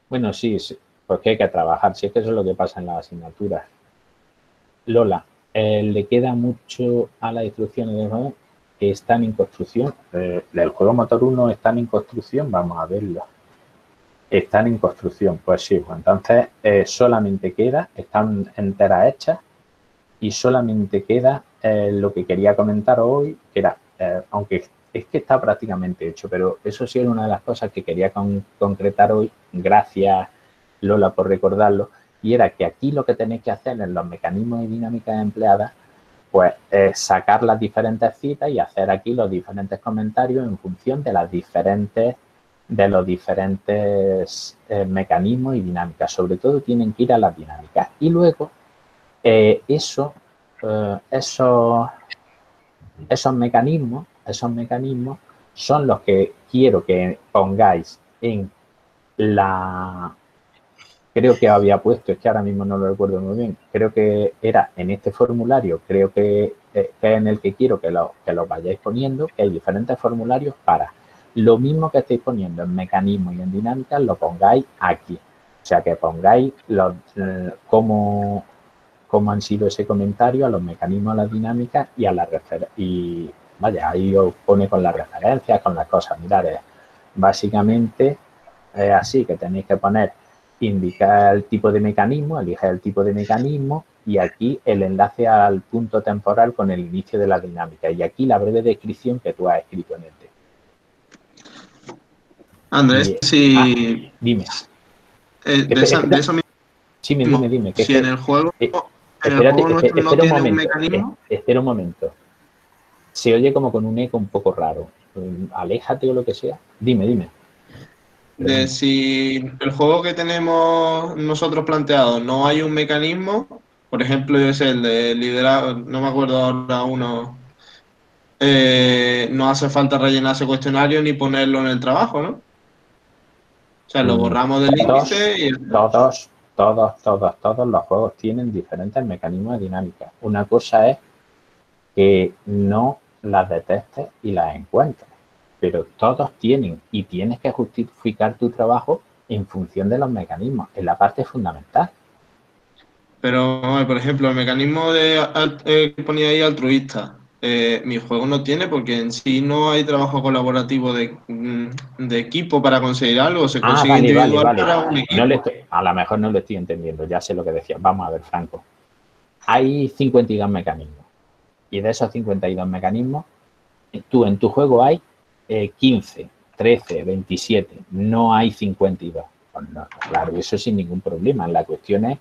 bueno, sí, sí, porque hay que trabajar, si es que eso es lo que pasa en las asignaturas. Lola, eh, ¿le queda mucho a las instrucciones de nuevo que están en construcción? Eh, ¿El juego motor uno están en construcción? Vamos a verlo. Están en construcción, pues sí, pues entonces eh, solamente queda, están enteras hechas y solamente queda... Eh, lo que quería comentar hoy, que era, eh, aunque es que está prácticamente hecho, pero eso sí era una de las cosas que quería con, concretar hoy, gracias Lola por recordarlo, y era que aquí lo que tenéis que hacer en los mecanismos y dinámicas empleadas, pues es sacar las diferentes citas y hacer aquí los diferentes comentarios en función de las diferentes, de los diferentes eh, mecanismos y dinámicas. Sobre todo tienen que ir a las dinámicas. Y luego, eh, eso... Uh, esos Esos mecanismos, esos mecanismos son los que quiero que pongáis en la... Creo que había puesto, es que ahora mismo no lo recuerdo muy bien, creo que era en este formulario, creo que, eh, que es en el que quiero que lo, que lo vayáis poniendo, que hay diferentes formularios para lo mismo que estáis poniendo en mecanismos y en dinámicas, lo pongáis aquí. O sea, que pongáis los, eh, cómo, cómo han sido ese comentario a los mecanismos, a las dinámicas y a las referencias. Y vaya, ahí os pone con las referencias, con las cosas. Mirad, eh, básicamente es eh, así que tenéis que poner... Indica el tipo de mecanismo, elige el tipo de mecanismo y aquí el enlace al punto temporal con el inicio de la dinámica. Y aquí la breve descripción que tú has escrito en el texto. Andrés, y, si... Ah, dime. Eh, de esa, de eso mismo, sí, me dime, dime. Que si en el juego, eh, en espérate, el juego espérate, no espera tiene un, momento, un mecanismo... Eh, espera un momento. Se oye como con un eco un poco raro. Aléjate o lo que sea. Dime, dime. De si el juego que tenemos nosotros planteado no hay un mecanismo, por ejemplo, es el de liderazgo, no me acuerdo ahora uno, eh, no hace falta rellenar ese cuestionario ni ponerlo en el trabajo, ¿no? O sea, lo borramos del índice y... El... Todos, todos, todos, todos los juegos tienen diferentes mecanismos de dinámica. Una cosa es que no las detectes y las encuentres. Pero todos tienen y tienes que justificar tu trabajo en función de los mecanismos, en la parte fundamental. Pero, por ejemplo, el mecanismo de, eh, que ponía ahí altruista, eh, mi juego no tiene porque en sí no hay trabajo colaborativo de, de equipo para conseguir algo, se consigue ah, vale, individual vale, para vale. un equipo. No le estoy, a lo mejor no lo estoy entendiendo, ya sé lo que decías. Vamos a ver, Franco. Hay cincuenta y dos mecanismos y de esos cincuenta y dos mecanismos, tú en tu juego hay quince, trece, veintisiete, no hay cincuenta y dos. Pues no, claro, eso sin ningún problema. La cuestión es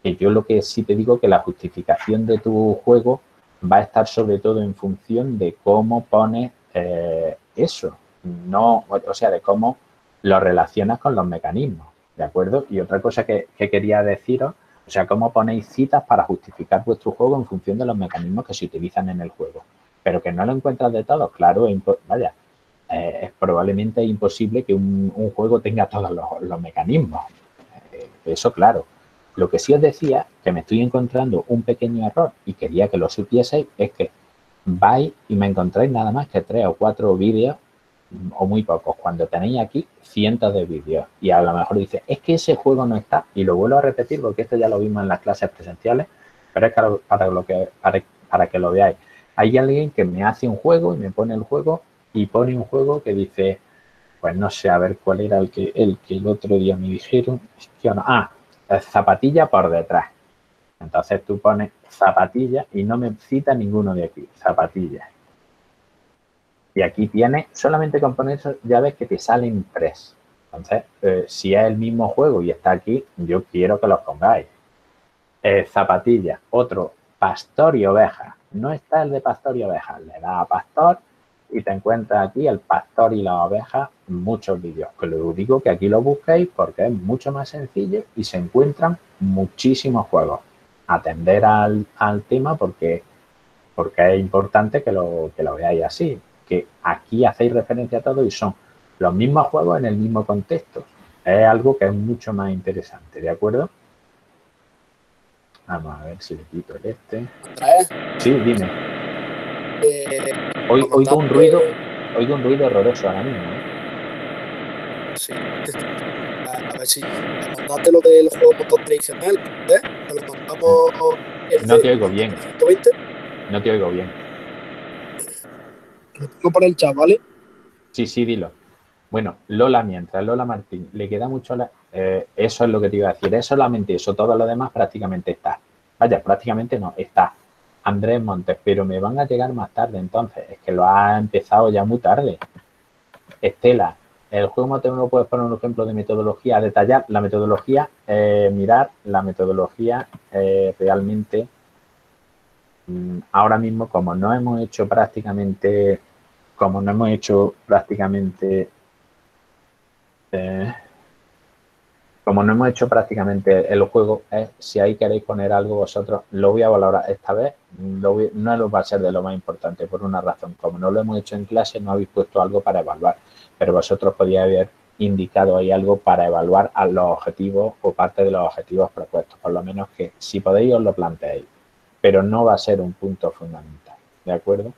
que yo lo que sí te digo que la justificación de tu juego va a estar sobre todo en función de cómo pones eh, eso, no, o sea, de cómo lo relacionas con los mecanismos, ¿de acuerdo? Y otra cosa que, que quería deciros, o sea, cómo ponéis citas para justificar vuestro juego en función de los mecanismos que se utilizan en el juego. Pero que no lo encuentras de todos, claro, vaya. Eh, es probablemente imposible que un, un juego tenga todos los, los mecanismos. Eh, eso, claro. Lo que sí os decía, que me estoy encontrando un pequeño error y quería que lo supieseis, es que vais y me encontráis nada más que tres o cuatro vídeos, o muy pocos, cuando tenéis aquí cientos de vídeos. Y a lo mejor dices, es que ese juego no está. Y lo vuelvo a repetir porque esto ya lo vimos en las clases presenciales, pero es para, para, lo que, para, para que lo veáis. Hay alguien que me hace un juego y me pone el juego y pone un juego que dice, pues no sé, a ver cuál era el que el, que el otro día me dijeron. Ah, zapatilla por detrás. Entonces tú pones zapatilla y no me cita ninguno de aquí, zapatilla. Y aquí tienes, solamente con poner eso ya ves que te salen tres. Entonces, eh, si es el mismo juego y está aquí, yo quiero que los pongáis. Eh, zapatilla, otro, pastor y oveja. No está el de pastor y oveja, le da a pastor. Y te encuentras aquí el pastor y las ovejas, muchos vídeos. Que lo digo que aquí lo busquéis porque es mucho más sencillo y se encuentran muchísimos juegos. Atender al, al tema porque, porque es importante que lo, que lo veáis así. Que aquí hacéis referencia a todo y son los mismos juegos en el mismo contexto. Es algo que es mucho más interesante, ¿de acuerdo? Vamos a ver si le quito el este. Sí, dime. Eh, Hoy, oigo un ruido, que... oigo un ruido horroroso ahora mismo. ¿Eh? Sí. A, a ver si me mandaste lo del juego contradiccional, ¿eh? Me lo mandamos. No te oigo bien. ciento veinte. No te oigo bien. Lo pongo por el chat, ¿vale? Sí, sí, dilo. Bueno, Lola mientras, Lola Martín, le queda mucho la... Eh, eso es lo que te iba a decir, es solamente eso, todo lo demás prácticamente está. Vaya, prácticamente no, está. Andrés Montes, pero me van a llegar más tarde entonces, es que lo ha empezado ya muy tarde. Estela, el juego no puedes poner un ejemplo de metodología, detallar la metodología, eh, mirar la metodología eh, realmente. Mmm, ahora mismo, como no hemos hecho prácticamente, como no hemos hecho prácticamente eh, como no hemos hecho prácticamente el juego, es si ahí queréis poner algo vosotros, lo voy a valorar esta vez, lo voy, no lo va a ser de lo más importante por una razón. Como no lo hemos hecho en clase, no habéis puesto algo para evaluar, pero vosotros podíais haber indicado ahí algo para evaluar a los objetivos o parte de los objetivos propuestos, por lo menos que si podéis os lo planteéis, pero no va a ser un punto fundamental, ¿de acuerdo?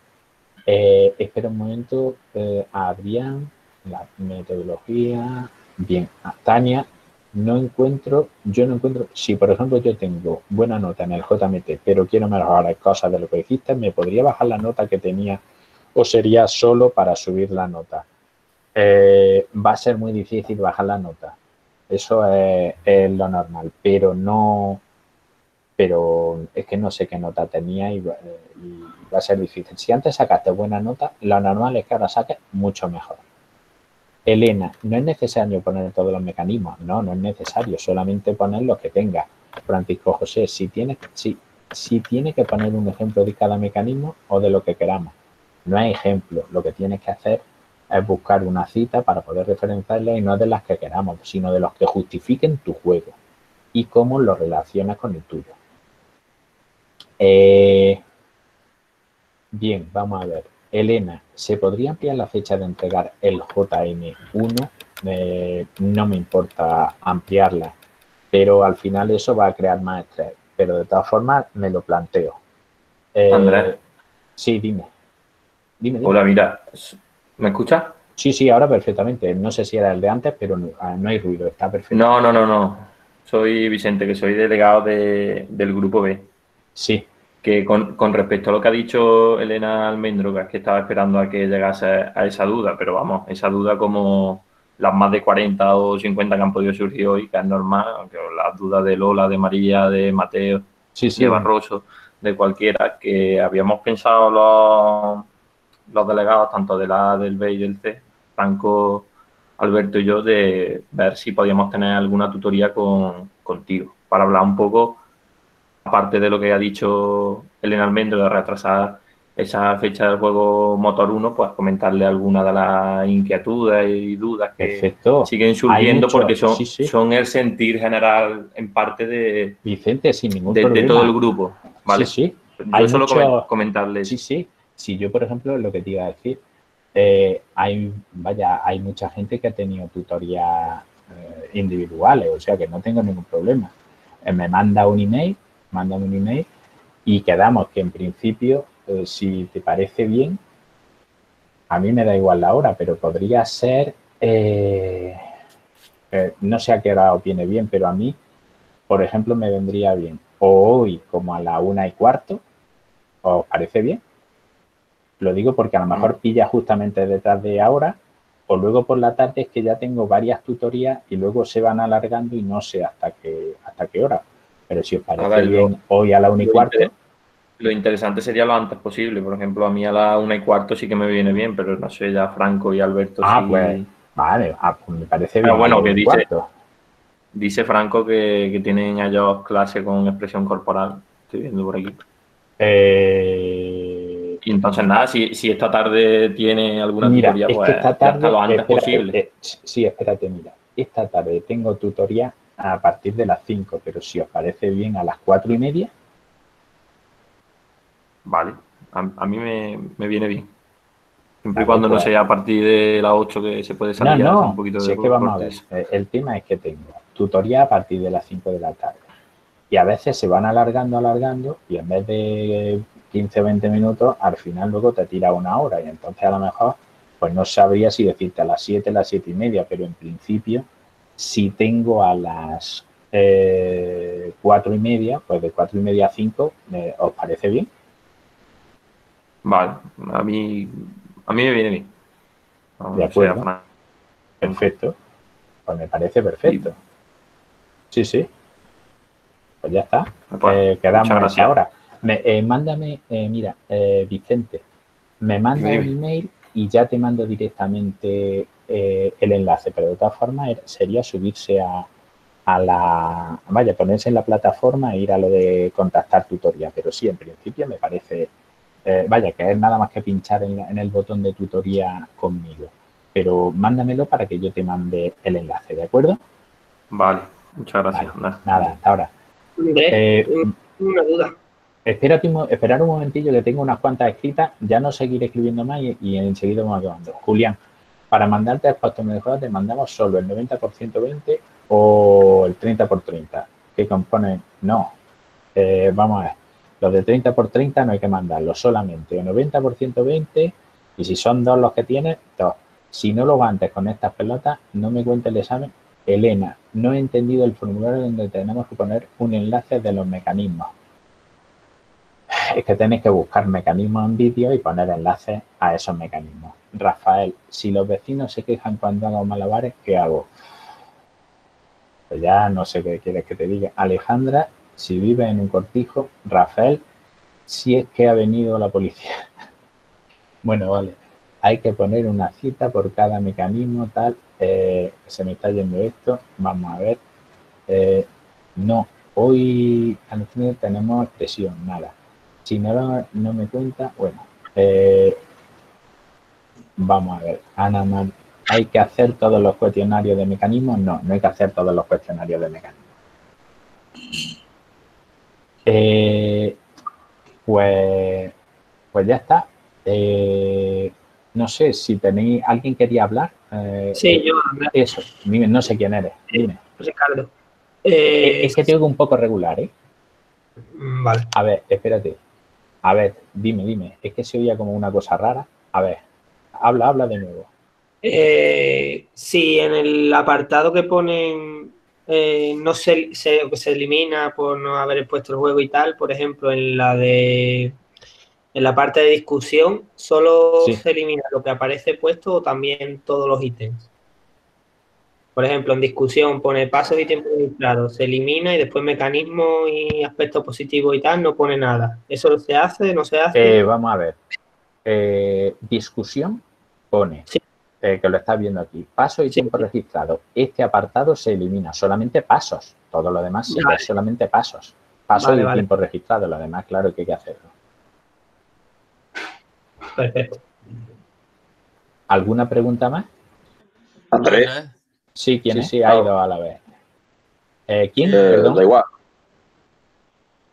Eh, espera un momento, eh, Adrián, la metodología, bien, a Tania, no encuentro, yo no encuentro, si por ejemplo yo tengo buena nota en el J M T, pero quiero mejorar cosas de lo que dijiste, ¿me podría bajar la nota que tenía o sería solo para subir la nota? Eh, va a ser muy difícil bajar la nota, eso es, es lo normal, pero no, pero es que no sé qué nota tenía y, y va a ser difícil. Si antes sacaste buena nota, lo normal es que ahora saques mucho mejor. Elena, no es necesario poner todos los mecanismos, no, no es necesario, solamente poner los que tengas. Francisco José, si tienes, si, si tiene que poner un ejemplo de cada mecanismo o de lo que queramos, no hay ejemplo, lo que tienes que hacer es buscar una cita para poder referenciarla y no de las que queramos, sino de los que justifiquen tu juego y cómo lo relacionas con el tuyo. Eh, bien, vamos a ver. Elena, ¿se podría ampliar la fecha de entregar el J M uno? Eh, no me importa ampliarla, pero al final eso va a crear más estrés. Pero de todas formas me lo planteo. Eh, Andrés. Sí, dime. dime, dime. Hola, mira. ¿Me escuchas? Sí, sí, ahora perfectamente. No sé si era el de antes, pero no, no hay ruido, está perfecto. No, no, no, no. Soy Vicente, que soy delegado de, del Grupo B. Sí. Que con, con respecto a lo que ha dicho Elena Almendrogas, que estaba esperando a que llegase a esa duda, pero vamos, esa duda como las más de cuarenta o cincuenta que han podido surgir hoy, que es normal, aunque las dudas de Lola, de María, de Mateo, sí, sí, de Barroso, de cualquiera, que habíamos pensado los... los delegados, tanto de la A, del B y del C, Franco, Alberto y yo, de ver si podíamos tener alguna tutoría con, contigo, para hablar un poco, aparte de lo que ha dicho Elena Almendro, de retrasar esa fecha del juego Motor uno, pues comentarle alguna de las inquietudes y dudas que Perfecto. siguen surgiendo, mucho, porque son, sí, sí. son el sentir general, en parte, de, Vicente, sin ningún de, de todo el grupo, ¿vale? Sí, sí. Yo solo mucho... comentarles. Sí, sí. Si yo, por ejemplo, lo que te iba a decir, eh, hay, vaya, hay mucha gente que ha tenido tutorías eh, individuales, o sea que no tengo ningún problema. Eh, me manda un email, manda un email y quedamos que en principio, eh, si te parece bien, a mí me da igual la hora, pero podría ser, eh, eh, no sé a qué hora os viene bien, pero a mí, por ejemplo, me vendría bien o hoy como a la una y cuarto, ¿os parece bien? Lo digo porque a lo mejor pilla justamente detrás de ahora o luego por la tarde es que ya tengo varias tutorías y luego se van alargando y no sé hasta qué, hasta qué hora. Pero si os parece ver, bien, lo, hoy a la una y cuarto. Inter, lo interesante sería lo antes posible. Por ejemplo, a mí a la una y cuarto sí que me viene bien, pero no sé, ya Franco y Alberto ah, sí. Pues, vale, ah, pues me parece pero bien. Pero bueno, que dice, dice Franco que, que tienen ellos clase con expresión corporal. Estoy viendo por aquí. Eh... Y entonces, nada, si, si esta tarde tiene alguna mira, tutoría, es pues que esta tarde, hasta lo antes espérate, posible. Eh, sí, espérate, mira. Esta tarde tengo tutoría a partir de las cinco, pero si os parece bien, a las cuatro y media. Vale, a, a mí me, me viene bien. Siempre y cuando pues, no sea a partir de las ocho que se puede salir. No, no, un poquito si de es que vamos cortes. A ver. El tema es que tengo tutoría a partir de las cinco de la tarde. Y a veces se van alargando, alargando, y en vez de quince o veinte minutos, al final luego te tira una hora y entonces a lo mejor pues no sabría si decirte a las siete, a las siete y media, pero en principio si tengo a las eh, cuatro y media, pues de cuatro y media a cinco, eh, ¿os parece bien? Vale, a mí, a mí me viene bien. No, de acuerdo, sea, perfecto, pues me parece perfecto. Sí, sí, pues ya está, pues, eh, quedamos ahora. Me, eh, mándame, eh, mira, eh, Vicente, me manda un email y ya te mando directamente eh, el enlace, pero de todas formas sería subirse a, a la, vaya, ponerse en la plataforma e ir a lo de contactar tutoría, pero sí, en principio me parece, eh, vaya, que es nada más que pinchar en, en el botón de tutoría conmigo, pero mándamelo para que yo te mande el enlace, ¿de acuerdo? Vale, muchas gracias. Vale, nada, hasta ahora. Eh, una duda. Espérate un, esperar un momentillo que tengo unas cuantas escritas, ya no seguiré escribiendo más y, y enseguida vamos acabando. Julián, para mandarte a Factor Mejoras te mandamos solo el noventa por ciento veinte o el treinta por treinta, que compone, no, eh, vamos a ver, los de treinta por treinta no hay que mandarlos solamente, o noventa por ciento veinte y si son dos los que tienes, dos. Si no lo antes con estas pelotas, no me cuenta el examen. Elena, no he entendido el formulario donde tenemos que poner un enlace de los mecanismos. Es que tenéis que buscar mecanismos en vídeo y poner enlaces a esos mecanismos. Rafael, si los vecinos se quejan cuando hago malabares, ¿qué hago? Pues ya no sé qué quieres que te diga. Alejandra, si vives en un cortijo. Rafael, si es que ha venido la policía. Bueno, vale. Hay que poner una cita por cada mecanismo, tal. Eh, se me está yendo esto. Vamos a ver. Eh, no, hoy tenemos expresión, nada. Si no, no me cuenta, bueno, eh, vamos a ver, Ana, man, ¿hay que hacer todos los cuestionarios de mecanismos? No, no hay que hacer todos los cuestionarios de mecanismos. Eh, pues, pues ya está. Eh, no sé si tenéis, ¿alguien quería hablar? Eh, sí, eh, yo hablar. Eso, dime, no sé quién eres, dime. Ricardo. Eh, es que te oigo un poco regular, ¿eh? Vale. A ver, espérate. A ver, dime, dime. Es que se oía como una cosa rara. A ver, habla, habla de nuevo. Eh, si en el apartado que ponen eh, no se, se, se elimina por no haber puesto el juego y tal, por ejemplo, en la de en la parte de discusión, solo sí. Se elimina lo que aparece puesto o también todos los ítems. Por ejemplo, en discusión pone pasos y tiempo registrado, se elimina y después mecanismo y aspecto positivo y tal, no pone nada. ¿Eso se hace, no se hace? Eh, vamos a ver. Eh, discusión pone, sí. eh, que lo estás viendo aquí, pasos y sí. tiempo registrado. Este apartado se elimina, solamente pasos. Todo lo demás sí, vale. es solamente pasos. Pasos vale, y vale. tiempo registrado, lo demás claro que hay que hacerlo. Perfecto. ¿Alguna pregunta más? Andrés. Sí, ¿quién es? Sí, sí, hay dos a la vez. Eh, ¿Quién? Eh, Perdón. Da igual.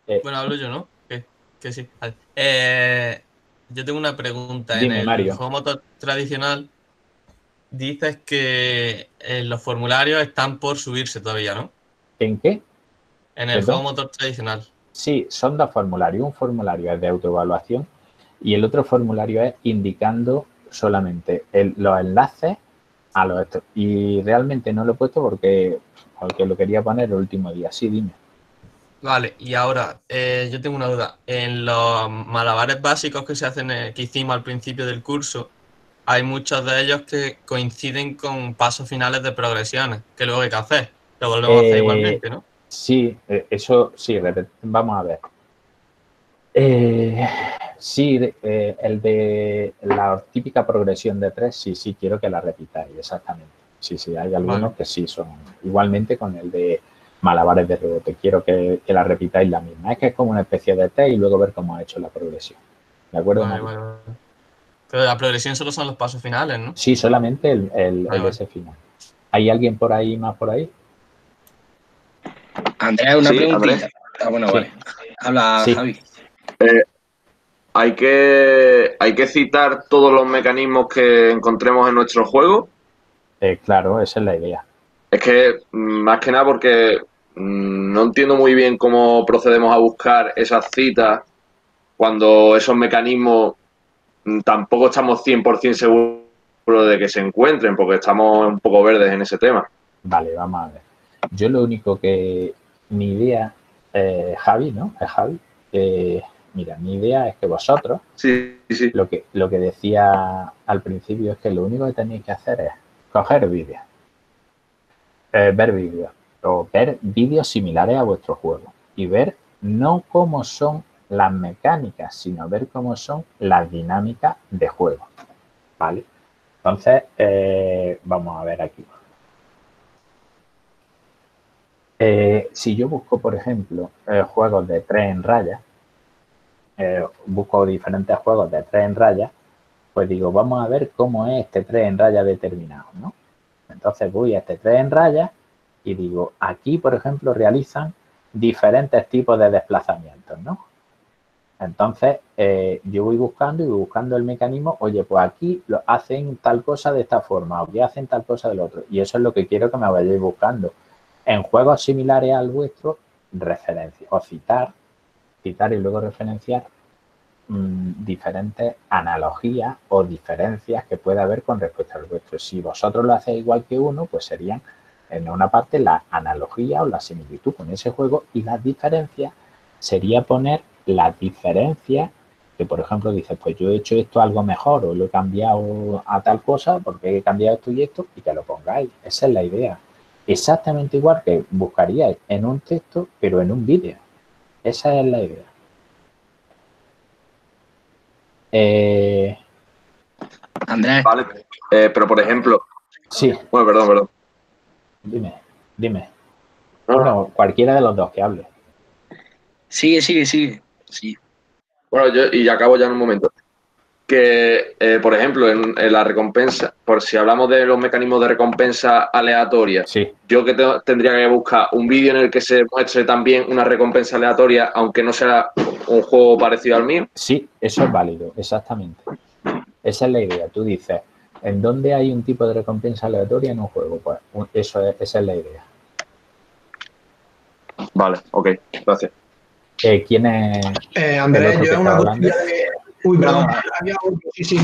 Eh, bueno, hablo yo, ¿no? Que, que sí. Vale. Eh, yo tengo una pregunta. Dime, en el Mario. Juego motor tradicional dices que eh, los formularios están por subirse todavía, ¿no? ¿En qué? En el ¿Perdón? Juego motor tradicional. Sí, son dos formularios. Un formulario es de autoevaluación y el otro formulario es indicando solamente el, los enlaces a lo esto. Y realmente no lo he puesto porque, porque lo quería poner el último día. Sí, dime. Vale, y ahora eh, yo tengo una duda. En los malabares básicos que se hacen, eh, que hicimos al principio del curso, hay muchos de ellos que coinciden con pasos finales de progresiones, que luego hay que hacer. Lo volvemos eh, a hacer igualmente, ¿no? Sí, eso sí, vamos a ver. Eh, sí, eh, el de la típica progresión de tres, sí, sí, quiero que la repitáis, exactamente. Sí, sí, hay algunos vale. que sí son. Igualmente con el de malabares de rebote, quiero que, que la repitáis la misma. Es que es como una especie de test y luego ver cómo ha hecho la progresión. ¿De acuerdo? Vale, vale, vale. Pero la progresión solo son los pasos finales, ¿no? Sí, solamente el, el, vale, el ese final. ¿Hay alguien por ahí más por ahí? Andrea, una sí, preguntita. Ah, bueno, sí. vale. Habla sí. Javi. Eh, ¿hay que, ¿Hay que citar todos los mecanismos que encontremos en nuestro juego? Eh, claro, esa es la idea. Es que, más que nada, porque mmm, no entiendo muy bien cómo procedemos a buscar esas citas cuando esos mecanismos mmm, tampoco estamos cien por cien seguros de que se encuentren, porque estamos un poco verdes en ese tema. Vale, vamos a ver. Yo lo único que... Mi idea... Eh, Javi, ¿no? Es Javi. Eh, Mira, mi idea es que vosotros, sí, sí. Lo, que, lo que decía al principio es que lo único que tenéis que hacer es coger vídeos, eh, ver vídeos o ver vídeos similares a vuestro juego y ver no cómo son las mecánicas, sino ver cómo son las dinámicas de juego, ¿vale? Entonces, eh, vamos a ver aquí. Eh, si yo busco, por ejemplo, eh, juegos de tres en raya, Eh, busco diferentes juegos de tres en raya, pues digo, vamos a ver cómo es este tres en raya determinado, ¿no? Entonces voy a este tres en raya y digo, aquí, por ejemplo, realizan diferentes tipos de desplazamientos, ¿no? Entonces, eh, yo voy buscando y voy buscando el mecanismo, oye, pues aquí lo hacen tal cosa de esta forma, o aquí hacen tal cosa del otro. Y eso es lo que quiero que me vayáis buscando. En juegos similares al vuestro, referencia o citar, citar y luego referenciar mmm, diferentes analogías o diferencias que pueda haber con respecto al vuestro. Si vosotros lo hacéis igual que uno, pues serían, en una parte, la analogía o la similitud con ese juego, y las diferencias sería poner las diferencias que, por ejemplo, dices, pues yo he hecho esto algo mejor o lo he cambiado a tal cosa porque he cambiado esto y esto, y que lo pongáis. Esa es la idea. Exactamente igual que buscaríais en un texto, pero en un vídeo. Esa es la idea. Eh... Andrés. Vale, eh, pero por ejemplo... Sí. Bueno, perdón, perdón. Dime, dime. Bueno, cualquiera de los dos que hable. Sigue, sigue, sigue. Sí. Bueno, yo, y acabo ya en un momento. Que, eh, por ejemplo, en, en la recompensa, por si hablamos de los mecanismos de recompensa aleatoria, sí. Yo que te, tendría que buscar un vídeo en el que se muestre también una recompensa aleatoria, aunque no sea un juego parecido al mío. Sí, eso es válido, exactamente. Esa es la idea. Tú dices, ¿en dónde hay un tipo de recompensa aleatoria en un juego? Pues eso es, esa es la idea. Vale, ok, gracias. Eh, ¿Quién es? Eh, Andrés, yo es una cosilla de... Uy, perdón, había otro, sí, sí.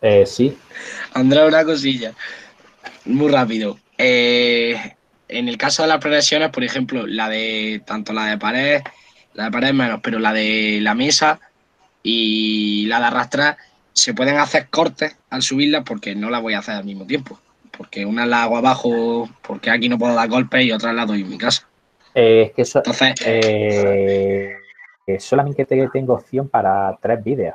Eh, sí. Andrés, una cosilla. Muy rápido. Eh, en el caso de las progresiones, por ejemplo, la de... Tanto la de pared, la de pared menos, pero la de la mesa y la de arrastrar, se pueden hacer cortes al subirla, porque no la voy a hacer al mismo tiempo. Porque una la hago abajo, porque aquí no puedo dar golpes, y otra la doy en mi casa. Eh, es que eso, Entonces, eh, eh, solamente tengo opción para tres vídeos.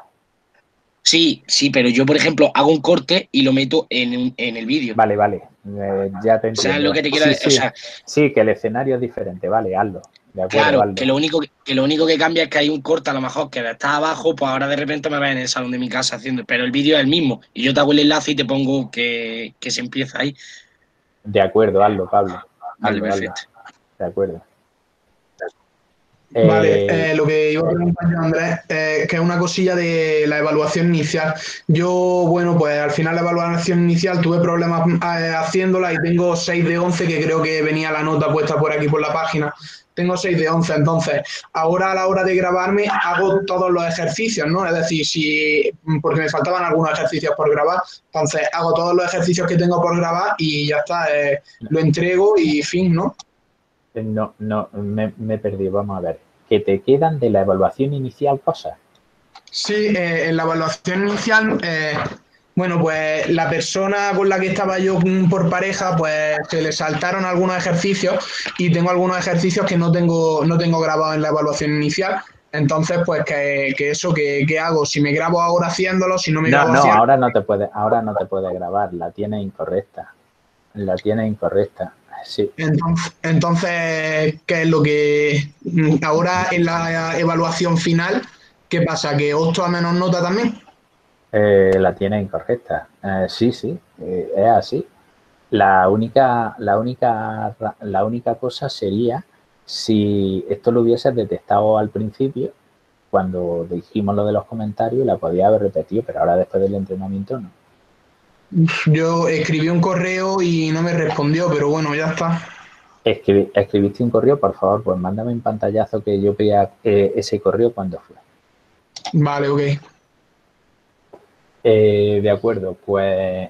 Sí, sí, pero yo, por ejemplo, hago un corte y lo meto en, en el vídeo. Vale, vale, eh, ya te entiendo. O sea, lo que te quiero sí, decir, sí. O sea, sí, que el escenario es diferente, vale, hazlo. De acuerdo, claro, hazlo. Que, lo único que, que lo único que cambia es que hay un corte, a lo mejor, que está abajo, pues ahora de repente me ves en el salón de mi casa haciendo, pero el vídeo es el mismo. Y yo te hago el enlace y te pongo que, que se empieza ahí. De acuerdo, hazlo, Pablo. Vale, hazlo, perfecto. Hazlo. De acuerdo. Vale, eh, eh, lo que iba a preguntar yo, Andrés, eh, que es una cosilla de la evaluación inicial. Yo, bueno, pues al final la evaluación inicial tuve problemas eh, haciéndola y tengo seis de once, que creo que venía la nota puesta por aquí por la página. Tengo seis de once, entonces, ahora a la hora de grabarme hago todos los ejercicios, ¿no? Es decir, si porque me faltaban algunos ejercicios por grabar, entonces hago todos los ejercicios que tengo por grabar y ya está, eh, lo entrego y fin, ¿no? No, no, me, me perdí. Vamos a ver. ¿Qué te quedan de la evaluación inicial cosas? Sí, eh, en la evaluación inicial, eh, bueno, pues la persona con la que estaba yo por pareja, pues se le saltaron algunos ejercicios y tengo algunos ejercicios que no tengo, no tengo grabados en la evaluación inicial. Entonces, pues que, que eso, que, que hago, si me grabo ahora haciéndolo, si no me no, grabo no, haciéndolo. Ahora no te puede, ahora no te puede grabar, la tienes incorrecta. La tienes incorrecta. Sí. Entonces, entonces, ¿qué es lo que ahora en la evaluación final? ¿Qué pasa? ¿Que ocho a menos nota también? Eh, la tiene incorrecta. Eh, sí, sí, eh, es así. La única, la única, la única cosa sería si esto lo hubieses detectado al principio, cuando dijimos lo de los comentarios, la podía haber repetido, pero ahora después del entrenamiento no. Yo escribí un correo y no me respondió, pero bueno, ya está. Escribí, escribiste un correo, por favor, pues mándame un pantallazo que yo pida eh, ese correo cuando fue. Vale, ok. Eh, de acuerdo, pues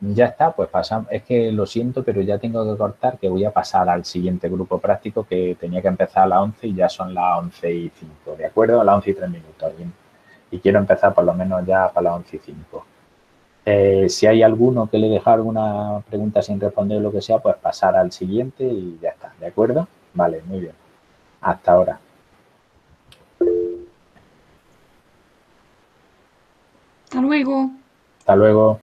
ya está, pues pasamos. Es que lo siento, pero ya tengo que cortar, que voy a pasar al siguiente grupo práctico que tenía que empezar a las once y ya son las once y cinco, ¿de acuerdo? A las once y tres minutos, bien. Y quiero empezar por lo menos ya para las once y cinco. Eh, si hay alguno que le deja alguna pregunta sin responder o lo que sea, pues pasar al siguiente y ya está, ¿de acuerdo? Vale, muy bien. Hasta ahora. Hasta luego. Hasta luego.